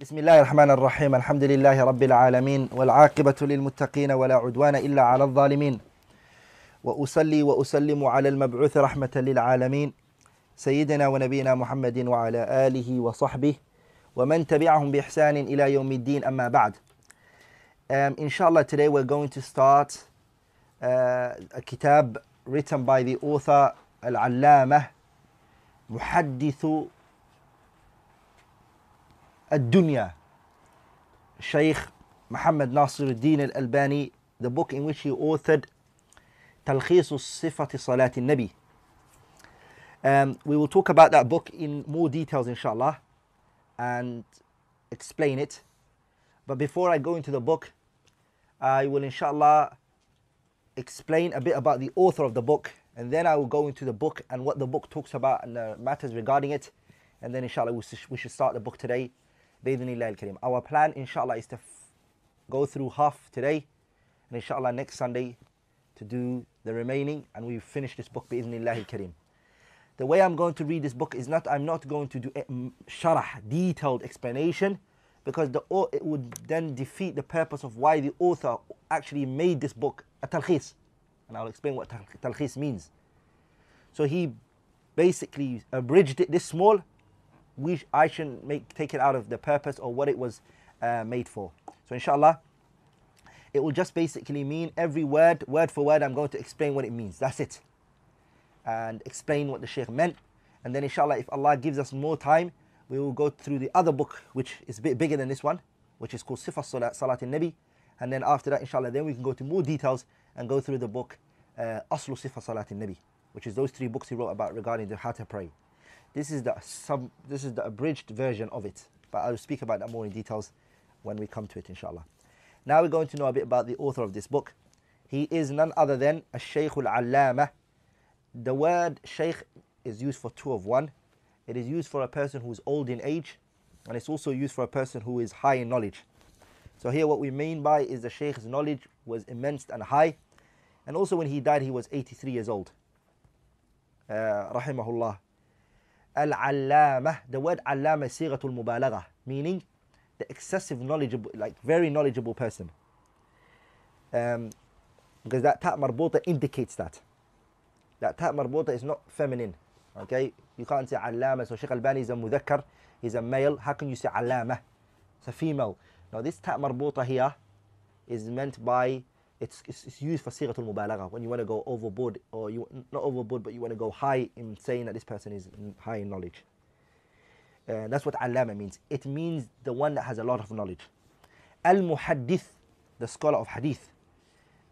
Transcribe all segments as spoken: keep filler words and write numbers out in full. بسم الله الرحمن الرحيم الحمد لله رب العالمين والعاقبة للمتقين ولا عدوان إلا على الظالمين وأصلي وأسلم على المبعوث رحمة للعالمين سيدنا ونبينا محمد وعلى آله وصحبه ومن تبعهم بإحسان إلى يوم الدين أما بعد. Um, Inshallah, today we're going to start uh, a kitab written by the author Al-Allamah Muhaddithu Ad-Dunya, Shaykh Muhammad Nasiruddin Al-Albani, the book in which he authored Talkhisul Sifat Salat Al-Nabi. Um, we will talk about that book in more details, inshallah, and explain it. But before I go into the book, I will inshallah explain a bit about the author of the book, and then I will go into the book and what the book talks about and the matters regarding it. And then inshallah we should start the book today, bi'idhnillah al-karim. Our plan inshallah is to go through half today, and inshallah next Sunday to do the remaining, and we finish this book bi'idhnillah al-karim. The way I'm going to read this book is not, I'm not going to do sharah, detailed explanation, because the, it would then defeat the purpose of why the author actually made this book a talkhis. And I'll explain what talkhis means. So he basically abridged it this small. We, I shouldn't make, take it out of the purpose or what it was uh, made for. So inshallah, it will just basically mean every word, word for word, I'm going to explain what it means. That's it. And explain what the Shaykh meant. And then inshallah, if Allah gives us more time, we will go through the other book, which is a bit bigger than this one, which is called Sifat Salat, Salat al-Nabi. And then after that, inshallah, then we can go to more details and go through the book uh, Aslu Sifah Salat al-Nabi, which is those three books he wrote about regarding the how to pray. This is the sub, this is the abridged version of it, but I will speak about that more in details when we come to it, inshallah. Now we're going to know a bit about the author of this book. He is none other than Shaykh Al-Allamah. The word Shaykh is used for two of one. It is used for a person who is old in age, and it's also used for a person who is high in knowledge. So here what we mean by is the Shaykh's knowledge was immense and high, and also when he died he was eighty-three years old. Uh, rahimahullah. Al-Allamah, the word Allama is Sighatul Mubalagha, meaning the excessive knowledgeable, like very knowledgeable person. Um, because that ta' marbota indicates that. That ta' marbota is not feminine. Okay, you can't say Allama. So Shaykh Al-Albani is a mudhakkar, he's a male. How can you say Allama? It's a female. Now this ta' marbota here is meant by, it's, it's, it's used for Sighatul Mubalagha, when you want to go overboard, or you, not overboard, but you want to go high in saying that this person is in high in knowledge. Uh, that's what Allama means. It means the one that has a lot of knowledge. Al-Muhaddith, the scholar of hadith.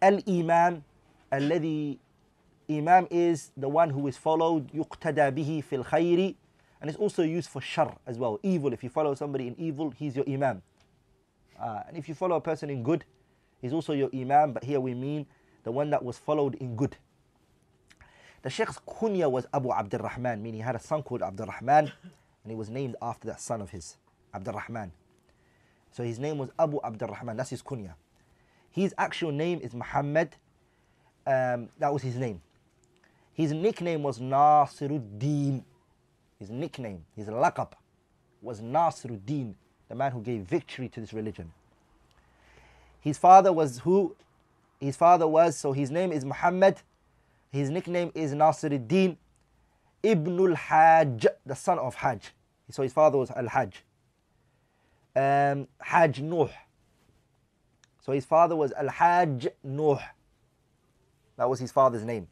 Al-Imam, alladhi, Imam is the one who is followed, yuqtada bihi fil khayri, and it's also used for shar as well, evil. If you follow somebody in evil, he's your Imam. Uh, and if you follow a person in good, he's also your Imam, but here we mean the one that was followed in good. The Shaykh's kunya was Abu Abdul Rahman, meaning he had a son called Abdul Rahman, and he was named after that son of his, Abdul Rahman. So his name was Abu Abdul Rahman, that's his kunya. His actual name is Muhammad, um, that was his name. His nickname was Nasiruddin. His nickname, his laqab, was Nasiruddin, the man who gave victory to this religion. His father was who? His father was, so his name is Muhammad. His nickname is Nasiruddin Ibn al-Hajj, the son of Hajj. So his father was Al-Hajj. Um, Hajj Nuh. So his father was Al-Hajj Nuh. That was his father's name.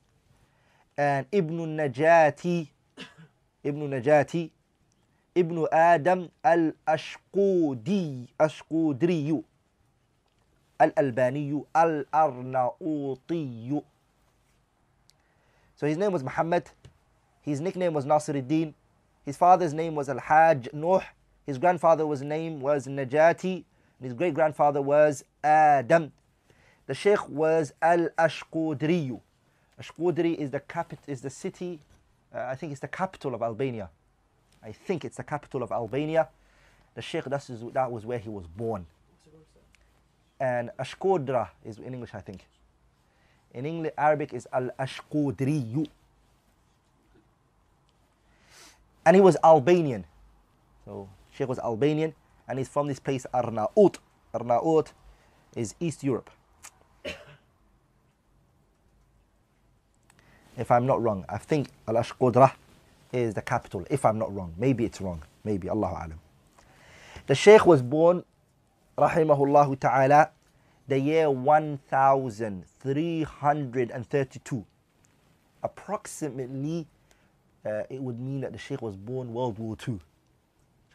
And Ibn Najati, Ibn Najati, Ibn Adam Al-Ashqudi, Ashqudriyu, Al-Albaniyu, Al-Arnautiyu. So his name was Muhammad, his nickname was Nasiruddin, his father's name was Al-Hajj Nuh, his grandfather was name was Najati, and his great-grandfather was Adam. The Shaykh was Al-Ashqudriyu. Ashqudri is the capital, is the city, uh, I think it's the capital of Albania. I think it's the capital of Albania. The Shaykh, that is, that was where he was born. And Ashqudra is in English, I think. In English, Arabic is Al-Ashqudriyu. And he was Albanian. So Shaykh was Albanian, and he's from this place Arnaut. Arnaut is East Europe, if I'm not wrong. I think Al-Ashqudrah is the capital, if I'm not wrong. Maybe it's wrong, maybe, Allahu A'lam. The Shaykh was born, rahimahullahu ta'ala, the year one thousand three hundred thirty-two. Approximately, uh, it would mean that the Shaykh was born World War Two.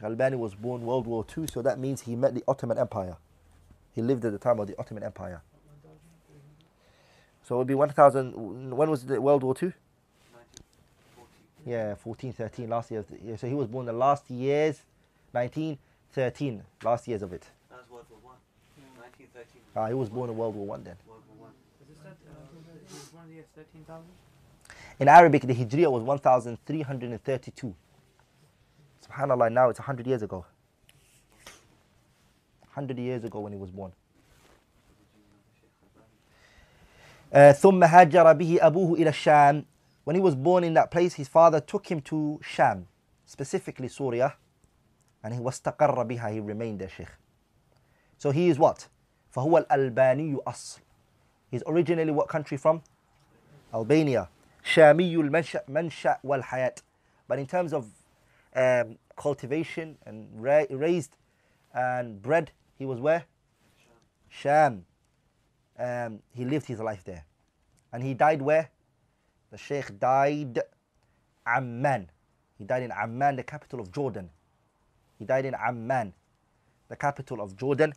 Al-Albani was born World War Two, so that means he met the Ottoman Empire. He lived at the time of the Ottoman Empire. So it would be one thousand, when was the World War Two? Yeah, fourteen, thirteen, last year. Yeah, so he was born the last years, nineteen thirteen, last years of it. That was World War One. Yeah. nineteen thirteen. Ah, he was born in World War One then. World War One. Is that, uh, he was born in the year thirteen thousand? In Arabic, the Hijriya was one thousand three hundred thirty-two. SubhanAllah, now it's one hundred years ago. one hundred years ago when he was born. ثُمَّ هَاجَرَ بِهِ أَبُوهُ إِلَى الشَّامِ. When he was born in that place, his father took him to Sham, specifically Syria, and he was taqarra biha, he remained there, Sheikh. So he is what? فَهُوَ الْأَلْبَانِيُّ أَصْلٌ. He's originally what country from? Albania. شَامِيُّ الْمَنْشَأْ وَالْحَيَاةِ. But in terms of um, cultivation and ra raised and bred, he was where? Sham. Um, he lived his life there. And he died where? The Shaykh died Amman. He died in Amman, the capital of Jordan. He died in Amman, the capital of Jordan,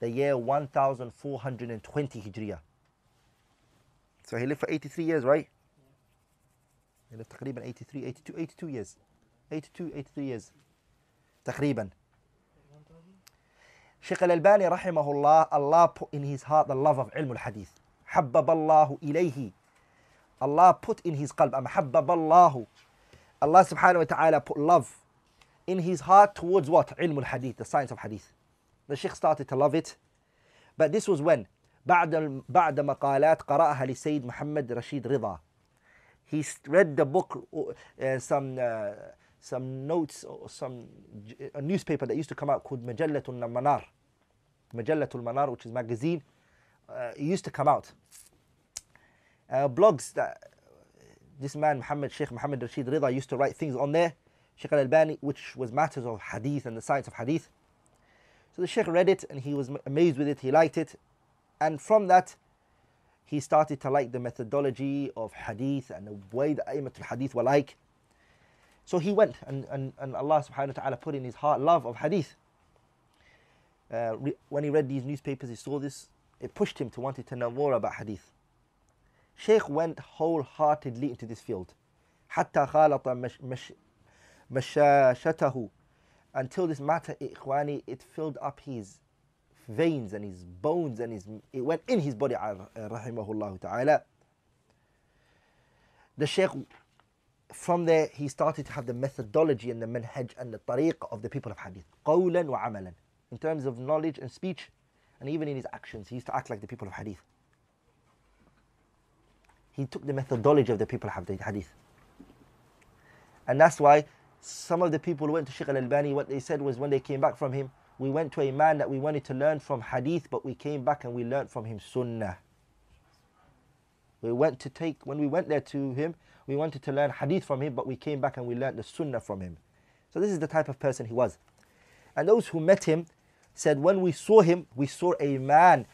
the year one thousand four hundred twenty Hijriya. So he lived for eighty-three years, right? He lived taqriban eighty-three, eighty-two, eighty-two years. eighty-two, eighty-three years. Taqriban. Shaykh Al-Albani rahimahullah, Allah put in his heart the love of ilm al-hadith. Habbaballahu ilayhi. Allah put in his qalb. Amhabbaballahu. Allah subhanahu wa ta'ala put love in his heart towards what? Ilm al-hadith, the science of hadith. The Shaykh started to love it. But this was when? Ba'da maqalat qara'aha li Sayyid Muhammad Rashid Rida. He read the book, uh, some... Uh, some notes or some a newspaper that used to come out called Majallatul Manar. Majallatul Manar, which is magazine, uh, it used to come out. Uh, blogs that this man Muhammad Sheikh Muhammad Rashid Rida used to write things on there, Shaykh Al-Albani, which was matters of hadith and the science of hadith. So the Shaykh read it and he was amazed with it, he liked it, and from that he started to like the methodology of hadith and the way that A'immatul Hadith were like. So he went and, and, and Allah subhanahu wa ta'ala put in his heart love of hadith. Uh, re, when he read these newspapers, he saw this, it pushed him to wanting to know more about hadith. Shaykh went wholeheartedly into this field. Hatta khalata mashashatahu. Until this matter, ikhwani, it filled up his veins and his bones and his, it went in his body, rahimahullah ta'ala. The Shaykh, from there, he started to have the methodology and the manhaj and the tariq of the people of hadith. Qawlan wa amalan. In terms of knowledge and speech, and even in his actions, he used to act like the people of hadith. He took the methodology of the people of hadith. And that's why some of the people who went to Shaykh Al-Albani, what they said was when they came back from him, we went to a man that we wanted to learn from hadith, but we came back and we learned from him sunnah. We went to take, when we went there to him, we wanted to learn hadith from him, but we came back and we learned the sunnah from him. So this is the type of person he was. And those who met him said, when we saw him, we saw a man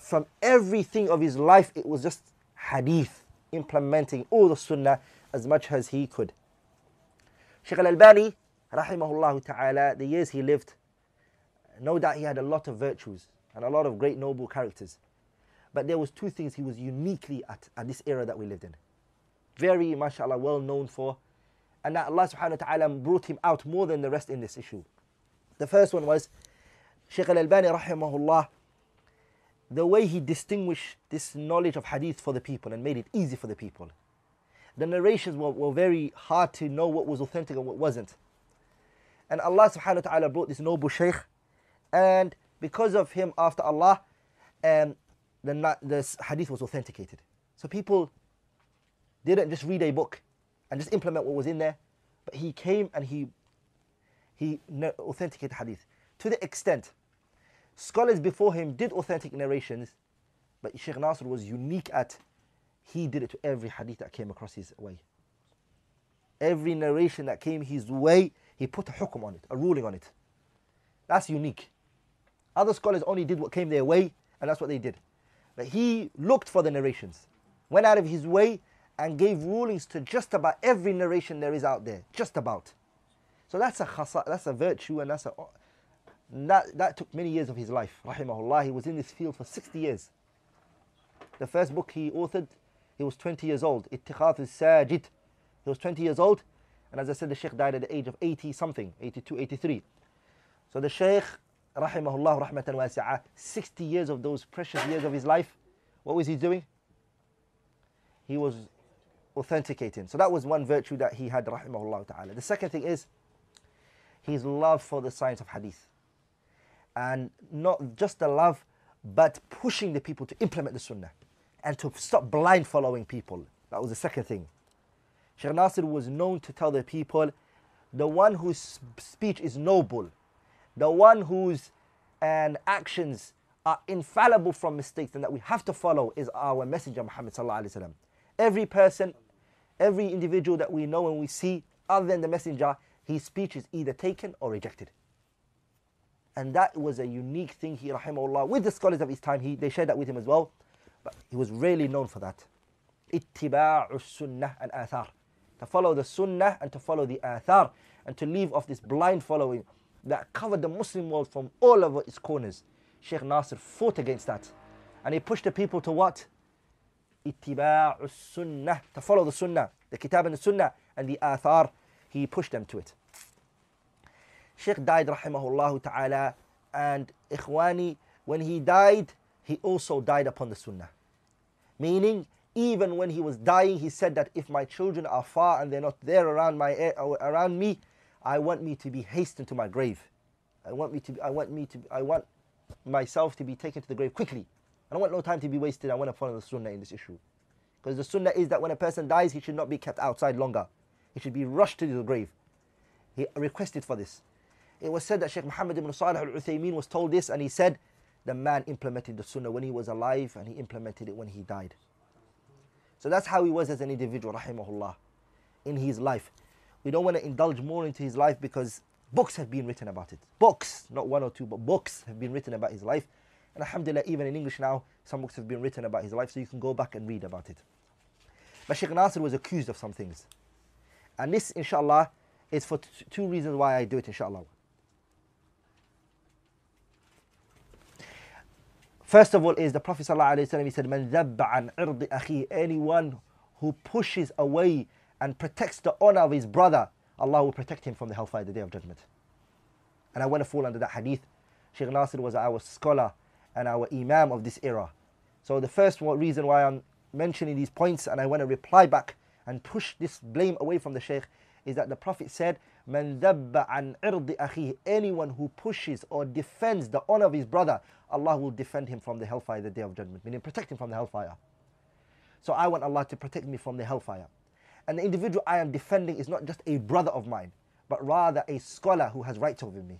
from everything of his life, it was just hadith, implementing all the sunnah as much as he could. Shaykh Al-Albani, rahimahullah ta'ala, the years he lived, no doubt he had a lot of virtues and a lot of great noble characters. But there was two things he was uniquely at, at this era that we lived in. Very, mashallah, well known for, and that Allah subhanahu wa ta'ala brought him out more than the rest in this issue. The first one was Shaykh Al-Albani rahimahullah, the way he distinguished this knowledge of hadith for the people and made it easy for the people. The narrations were, were very hard to know what was authentic and what wasn't. And Allah subhanahu wa ta'ala brought this noble Shaykh, and because of him, after Allah, um, the, the hadith was authenticated. So people They didn't just read a book and just implement what was in there, but he came and he he authenticated hadith. to the extent scholars before him did authentic narrations, but Shaykh Nasr was unique at he did it to every hadith that came across his way. Every narration that came his way, he put a hukum on it, a ruling on it. That's unique. Other scholars only did what came their way, and that's what they did. But he looked for the narrations, went out of his way, and gave rulings to just about every narration there is out there, just about. So that's a khasa, that's a virtue, and that's a that, that took many years of his life. Rahimahullah, he was in this field for sixty years. The first book he authored, he was twenty years old. Ittikhath al-Sajid. He was twenty years old, and as I said, the Shaykh died at the age of eighty something, eighty-two, eighty-three. So the Shaykh, rahimahullah, rahmatan wasi'ah, sixty years of those precious years of his life, what was he doing? He was authenticating. So that was one virtue that he had, rahimahullah ta'ala. The second thing is his love for the science of hadith. And not just the love, but pushing the people to implement the sunnah and to stop blind following people. That was the second thing. Shaykh Nasr was known to tell the people, the one whose speech is noble, the one whose and actions are infallible from mistakes and that we have to follow is our messenger Muhammad sallallahu alaihi wasallam. Every person, every individual that we know and we see other than the messenger, his speech is either taken or rejected. And that was a unique thing he, rahimahullah, with the scholars of his time, he, they shared that with him as well, but he was really known for that. Ittiba'u sunnah and athar. To follow the sunnah and to follow the athar, and to leave off this blind following that covered the Muslim world from all over its corners. Shaykh Nasr fought against that. And he pushed the people to what? Ittiba'u sunnah, to follow the sunnah, the kitab and the sunnah, and the athar, he pushed them to it. Shaykh died rahimahullah ta'ala, and ikhwani, when he died, he also died upon the sunnah. Meaning, even when he was dying, he said that if my children are far and they're not there around, my, around me, I want me to be hastened to my grave. I want me to. Be, I want me to. Be, I want myself to be taken to the grave quickly. I don't want no time to be wasted. I want to follow the sunnah in this issue, because the sunnah is that when a person dies, he should not be kept outside longer. He should be rushed to the grave. He requested for this. It was said that Sheikh Muhammad ibn Salih al-Uthaymin was told this, and he said, "The man implemented the sunnah when he was alive, and he implemented it when he died." So that's how he was as an individual, rahimahullah, in his life. We don't want to indulge more into his life because books have been written about it. Books, not one or two, but books have been written about his life. And alhamdulillah, even in English now, some books have been written about his life, so you can go back and read about it. But Shaykh Nasr was accused of some things. And this, inshallah, is for two reasons why I do it, inshallah. First of all is the Prophet sallallahu alayhi wa sallam, he said, "Man dhabba an irdi akhi," anyone who pushes away and protects the honor of his brother, Allah will protect him from the hellfire, the day of judgment. And I want to fall under that hadith. Shaykh Nasr was our scholar and our imam of this era. So the first reason why I'm mentioning these points, and I want to reply back and push this blame away from the Shaykh, is that the Prophet said, "Man dhabba an irdi akhi," anyone who pushes or defends the honor of his brother, Allah will defend him from the hellfire, the day of judgment, meaning protect him from the hellfire. So I want Allah to protect me from the hellfire. And the individual I am defending is not just a brother of mine, but rather a scholar who has rights over me,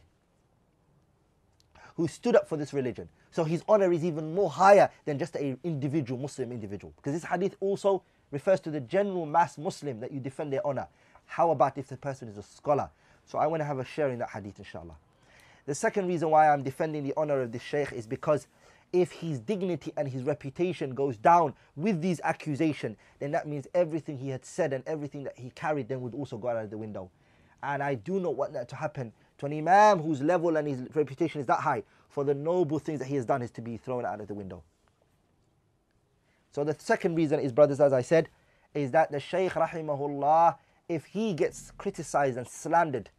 who stood up for this religion. So his honor is even more higher than just an individual Muslim individual. Because this hadith also refers to the general mass Muslim that you defend their honor. How about if the person is a scholar? So I want to have a share in that hadith, inshallah. The second reason why I'm defending the honor of this shaykh is because if his dignity and his reputation goes down with these accusations, then that means everything he had said and everything that he carried then would also go out of the window. And I do not want that to happen to an imam whose level and his reputation is that high, for the noble things that he has done is to be thrown out of the window. So the second reason is, brothers, as I said, is that the shaykh, rahimahullah, if he gets criticized and slandered,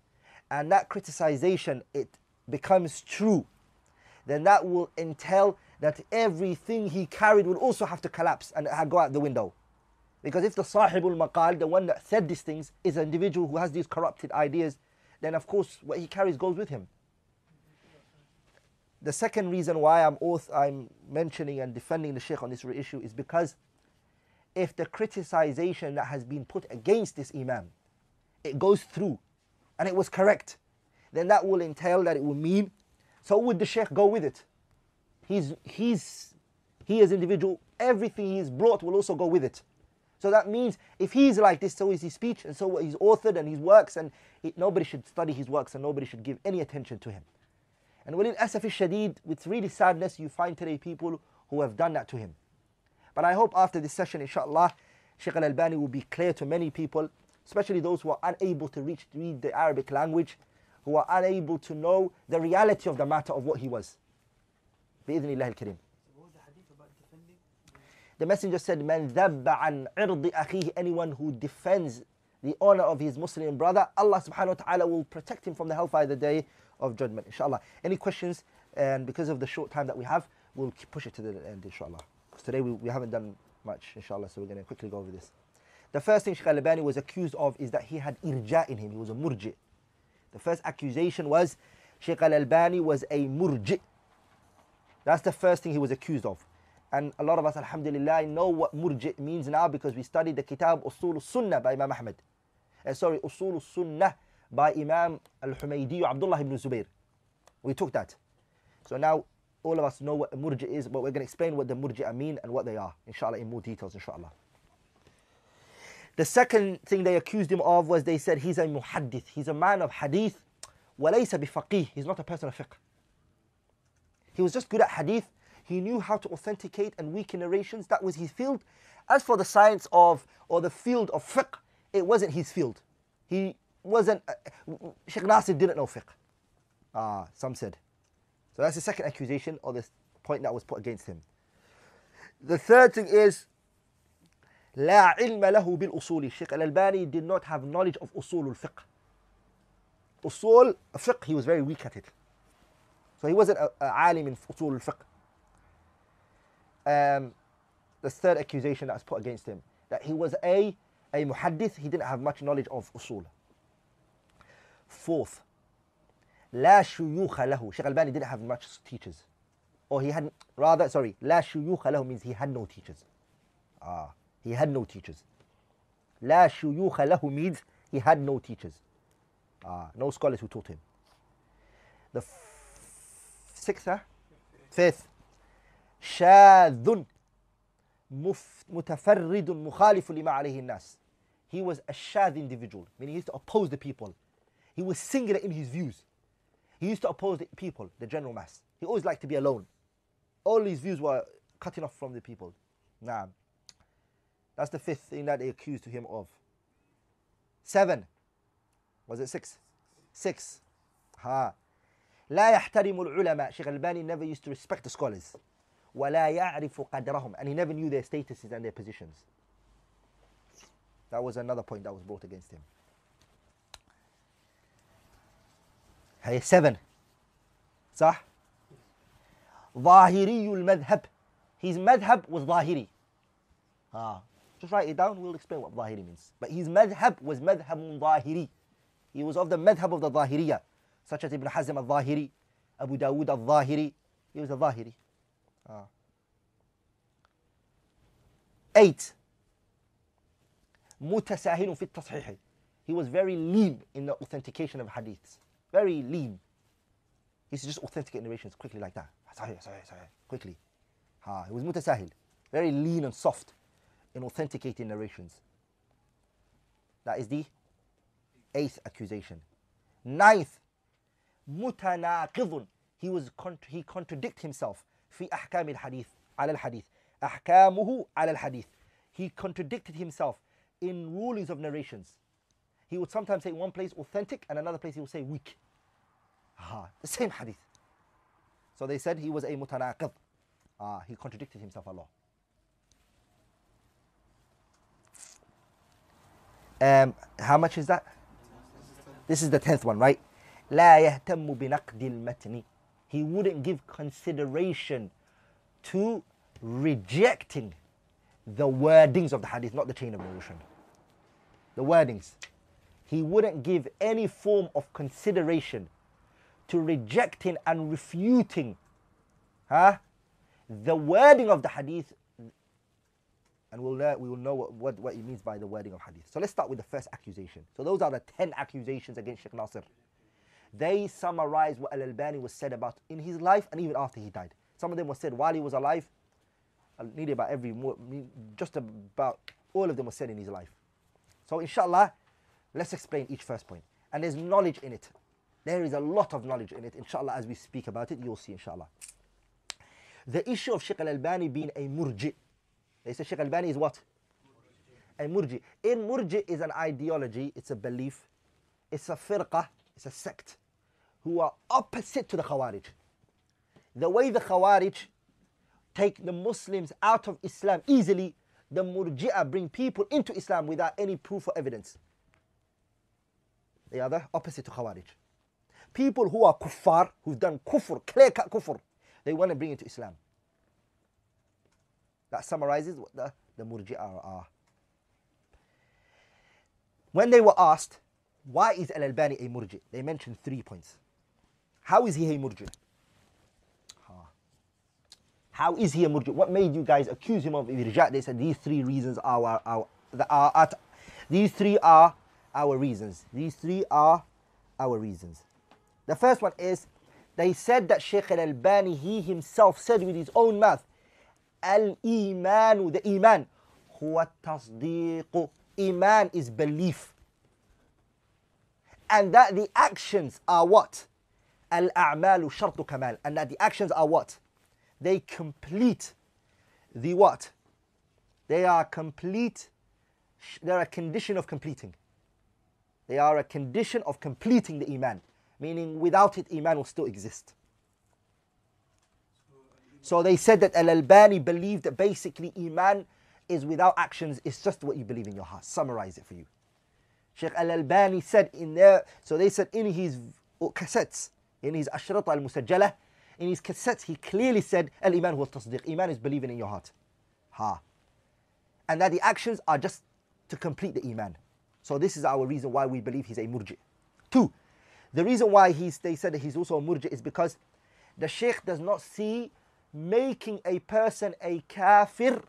and that criticization, it becomes true, then that will entail that everything he carried will also have to collapse and go out the window. Because if the sahibul maqal, the one that said these things, is an individual who has these corrupted ideas, then of course what he carries goes with him. The second reason why I'm, I'm mentioning and defending the shaykh on this issue is because if the criticization that has been put against this imam, it goes through and it was correct, then that will entail that it will mean So would the Shaykh go with it? He's, he's, he as individual, everything he's brought will also go with it. So that means if he's like this, so is his speech, and so he's authored and his works, and he, nobody should study his works, and nobody should give any attention to him. And walil asaf al-shadid, with really sadness, you find today people who have done that to him. But I hope after this session, inshallah, Shaykh Al-Albani will be clear to many people, especially those who are unable to reach, read the Arabic language, who are unable to know the reality of the matter of what he was. Bi-idhnillah al-karim. What was the hadith about defending? The Messenger said, "Man dhabba an irdi akhihi," anyone who defends the honor of his Muslim brother, Allah subhanahu wa ta'ala will protect him from the hellfire the day of judgment, inshallah. Any questions? And because of the short time that we have, we'll push it to the end, inshallah. Because today we, we haven't done much, inshallah, so we're going to quickly go over this. The first thing Shaykh Al-Albani was accused of is that he had irja in him, he was a murji. The first accusation was Shaykh Al-Albani was a murji. That's the first thing he was accused of. And a lot of us, alhamdulillah, know what murji means now because we studied the kitab Usool Sunnah by Imam Ahmed. Uh, sorry, Usul Sunnah by Imam al-Humaydi, Abdullah ibn Zubair. We took that. So now all of us know what murji is, but we're going to explain what the murji mean and what they are, inshallah, in more details, inshallah. The second thing they accused him of was they said he's a muhaddith, he's a man of hadith, walaysa bifaqih, he's not a person of fiqh. He was just good at hadith, he knew how to authenticate and weaken narrations, that was his field. As for the science of, or the field of fiqh, it wasn't his field. He wasn't, uh, Shaykh Nasir didn't know fiqh, ah, some said. So that's the second accusation, or the point that was put against him. The third thing is, لا علم له بالأصول. Shaykh Al-Albani did not have knowledge of usul al-fiqh. Usul al-fiqh, he was very weak at it. So he wasn't a, a alim in usul al-fiqh. Um, the third accusation that was put against him, that he was a, a muhaddith, he didn't have much knowledge of usul. Fourth, لا شيوخ له. Shaykh Al-Albani didn't have much teachers. Or he had, rather, sorry, لا شيوخ له means he had no teachers. Ah. He had no teachers. La shuyukha lahu means he had no teachers. Ah, no scholars who taught him. The sixth, huh? Fifth. Shadhun mutafarridun mukhalifu lima alayhi nas. He was a shadh individual, meaning he used to oppose the people. He was singular in his views. He used to oppose the people, the general mass. He always liked to be alone. All his views were cutting off from the people. Naam. That's the fifth thing that they accused him of. Seven. Was it six? Six. Ha. لا يحترم العلماء. Shaykh Al-Albani never used to respect the scholars. ولا يعرف قدرهم. And he never knew their statuses and their positions. That was another point that was brought against him. Hey, seven. صح. ظاهري المذهب. His madhab was ظاهري. Ah. Just write it down, we'll explain what Zahiri means. But his madhab was madhabun Zahiri. He was of the madhab of the Zahiriya, such as Ibn Hazm al-Zahiri, Abu Dawood al-Zahiri. He was a Zahiri. Ah. Eight. Mutasahilun fi at-tashih. He was very lean in the authentication of hadiths. Very lean. He used to just authenticate narrations quickly like that. Sahih, sahih, sahih. Quickly. Ah. He was mutasahil. Very lean and soft in authenticating narrations. That is the eighth accusation. Ninth, mutanaqidun. He was cont he contradict himself. Fi ahkam al-hadith, ala al-hadith, ahkamuhu ala al-hadith. He contradicted himself in rulings of narrations. He would sometimes say one place authentic and another place he would say weak. Aha, the same hadith. So they said he was a mutanaqid. Ah, he contradicted himself a lot. Um, how much is that? This is the tenth one, right? لا يهتم بنقد المتن. He wouldn't give consideration to rejecting the wordings of the hadith, not the chain of narration. The wordings. He wouldn't give any form of consideration to rejecting and refuting, huh, the wording of the hadith. And we'll learn, we will know what, what, what it means by the wording of hadith. So let's start with the first accusation. So those are the ten accusations against Shaykh Nasir. They summarized what Al-Albani was said about in his life and even after he died. Some of them were said while he was alive, nearly about every, just about all of them were said in his life. So inshallah, let's explain each first point. And there's knowledge in it. There is a lot of knowledge in it. Inshallah, as we speak about it, you'll see inshallah. The issue of Shaykh Al-Albani being a murji. They say Shaykh Al-Albani is what? A murji. In murji is an ideology, it's a belief, it's a firqa, it's a sect, who are opposite to the Khawarij. The way the Khawarij take the Muslims out of Islam easily, the murji'ah bring people into Islam without any proof or evidence. They are the opposite to Khawarij. People who are kuffar, who've done kufr, clear-cut kufr, they want to bring it to Islam. That summarizes what the, the murji'ah are. When they were asked, why is Al-Albani a murji? They mentioned three points. How is he a murji? How is he a murji? What made you guys accuse him of irja? They said these three reasons are our, our, are at, these three are our reasons. These three are our reasons. The first one is, they said that Shaykh Al-Albani, he himself said with his own mouth, Al-Imanu, the Iman, huwa tasdiqu. Iman is belief. And that the actions are what? Al-a'malu shartu kamal. And that the actions are what? They complete the what? They are complete, they're a condition of completing. They are a condition of completing the Iman. Meaning without it, Iman will still exist. So they said that Al-Albani believed that basically Iman is without actions, it's just what you believe in your heart. Summarize it for you. Shaykh Al-Albani said in their, so they said in his cassettes, in his ashrata al-musajjalah, in his cassettes, he clearly said, Al-Iman huwa tasdiq. Iman is believing in your heart. Ha. And that the actions are just to complete the Iman. So this is our reason why we believe he's a murji. Two, the reason why he's, they said that he's also a murji is because the Shaykh does not see making a person a kafir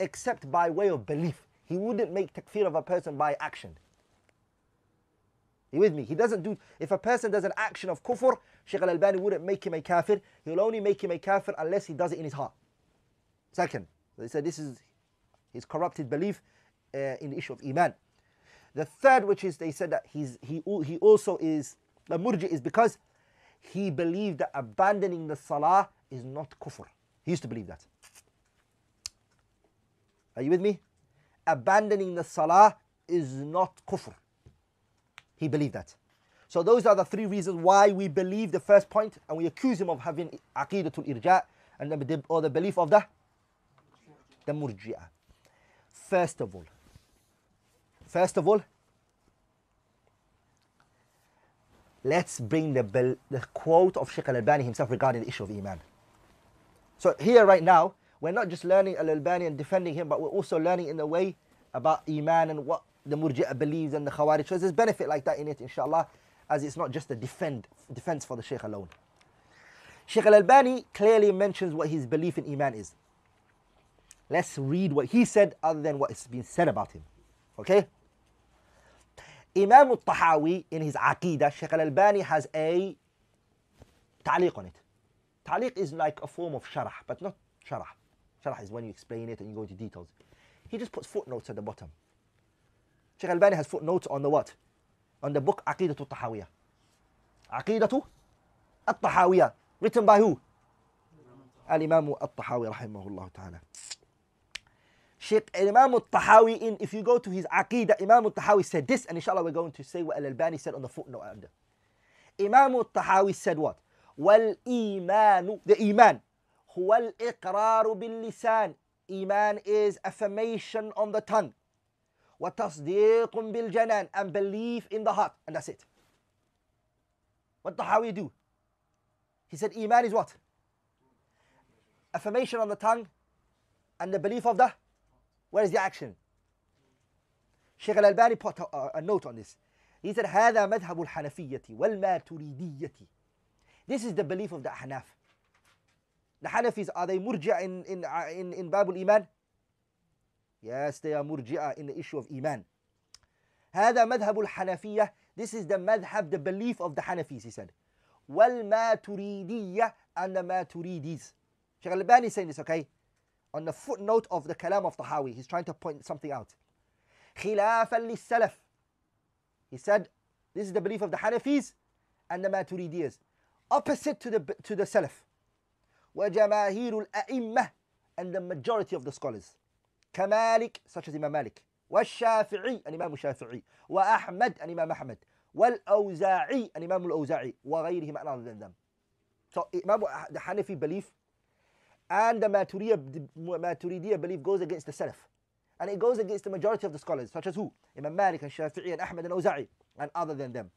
except by way of belief. He wouldn't make takfir of a person by action. Are you with me? He doesn't do, if a person does an action of kufr, Shaykh Al-Albani wouldn't make him a kafir. He'll only make him a kafir unless he does it in his heart. Second, they said this is his corrupted belief uh, in the issue of Iman. The third, which is they said that he's, he, he also is, the murji is because he believed that abandoning the salah is not kufr. He used to believe that. Are you with me? Abandoning the salah is not kufr. He believed that. So those are the three reasons why we believe the first point and we accuse him of having aqidatul irja and the, or the belief of the, the murji'ah. First of all, first of all, let's bring the, the quote of Shaykh Al-Albani himself regarding the issue of Iman. So here right now, we're not just learning Al-Albani and defending him, but we're also learning in a way about Iman and what the Murji'ah believes and the Khawarij. So there's benefit like that in it, inshallah, as it's not just a defend, defense for the Shaykh alone. Shaykh Al-Albani clearly mentions what his belief in Iman is. Let's read what he said other than what is being said about him. Okay? Imam al-Tahawi in his Aqeedah, Shaykh Al-Albani has a ta'liq on it. Ta'liq is like a form of sharah, but not sharah. Sharah is when you explain it and you go into details. He just puts footnotes at the bottom. Shaykh Al-Albani has footnotes on the what? On the book Aqeedah al-Tahawiyah. Aqeedah al-Tahawiyah. Written by who? Al-Imam al-Tahawi rahimahullah ta'ala. Shaykh Imam al-Tahawi in, if you go to his Aqeedah, Imam al-Tahawi said this, and inshallah we're going to say what Al-Albani said on the footnote under. Imam al-Tahawi said what? Wal-Imanu, the Iman. Huwa al-Iqraru bil-Lisan. Iman is affirmation on the tongue. وَتَصْدِيقٌ بِالْجَنَانِ, and belief in the heart. And that's it. What the Tahawi do? He said Iman is what? Affirmation on the tongue and the belief of the? Where is the action? Shaykh Al-Albani put a, a note on this. He said, هَذَا مَذْهَبُ الْحَنَفِيَّةِ وَالْمَاتُرِيدِيَّةِ. This is the belief of the Hanaf. The Hanafis, are they murji'a in, in, in, in Babul Iman? Yes, they are murji'ah in the issue of Iman. هذا مذهب الحنفية. This is the madhab, the belief of the Hanafis, he said. Wal Maturidiyya and the Maturidis. Shaykh Al-Albani is saying this, okay? On the footnote of the Kalam of Tahawi, he's trying to point something out. Khilafan lis-Salaf. He said, this is the belief of the Hanafis and the Maturidiyas. Opposite to the, to the Salaf. Wa Jamahirul A'immah, and the majority of the scholars. Kamalik, such as Imam Malik. والشافعي and Imam al-Shafi'i, وأحمد and Imam Ahmed, والأوزاعي and Imam al-Awza'i, وغيرهم and other than them. So Imam the Hanafi belief and the Maturidiyya belief goes against the Salaf, and it goes against the majority of the scholars, such as who? Imam Malik and Shafi'i and Ahmed and Awza'i and other than them.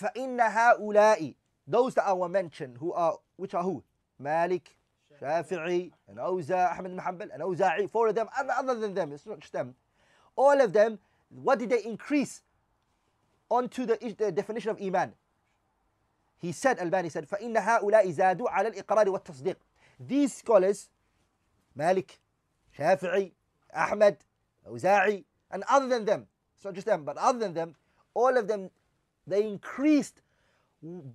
فإن هؤلاء, those that are mentioned, who are which are who? Malik, Shafi'i, and Awza, Ahmed ibn Hanbal, and Awza'i, four of them, and other than them, it's not just them. All of them, what did they increase onto the, the definition of Iman? He said, Albani said, فَإِنَّ هَؤُلَاءِ زَادُوا عَلَى الْإِقْرَارِ وَالتَّصْدِيقِ. These scholars, Malik, Shafi'i, Ahmed, Awza'i, and other than them, it's not just them, but other than them, all of them, they increased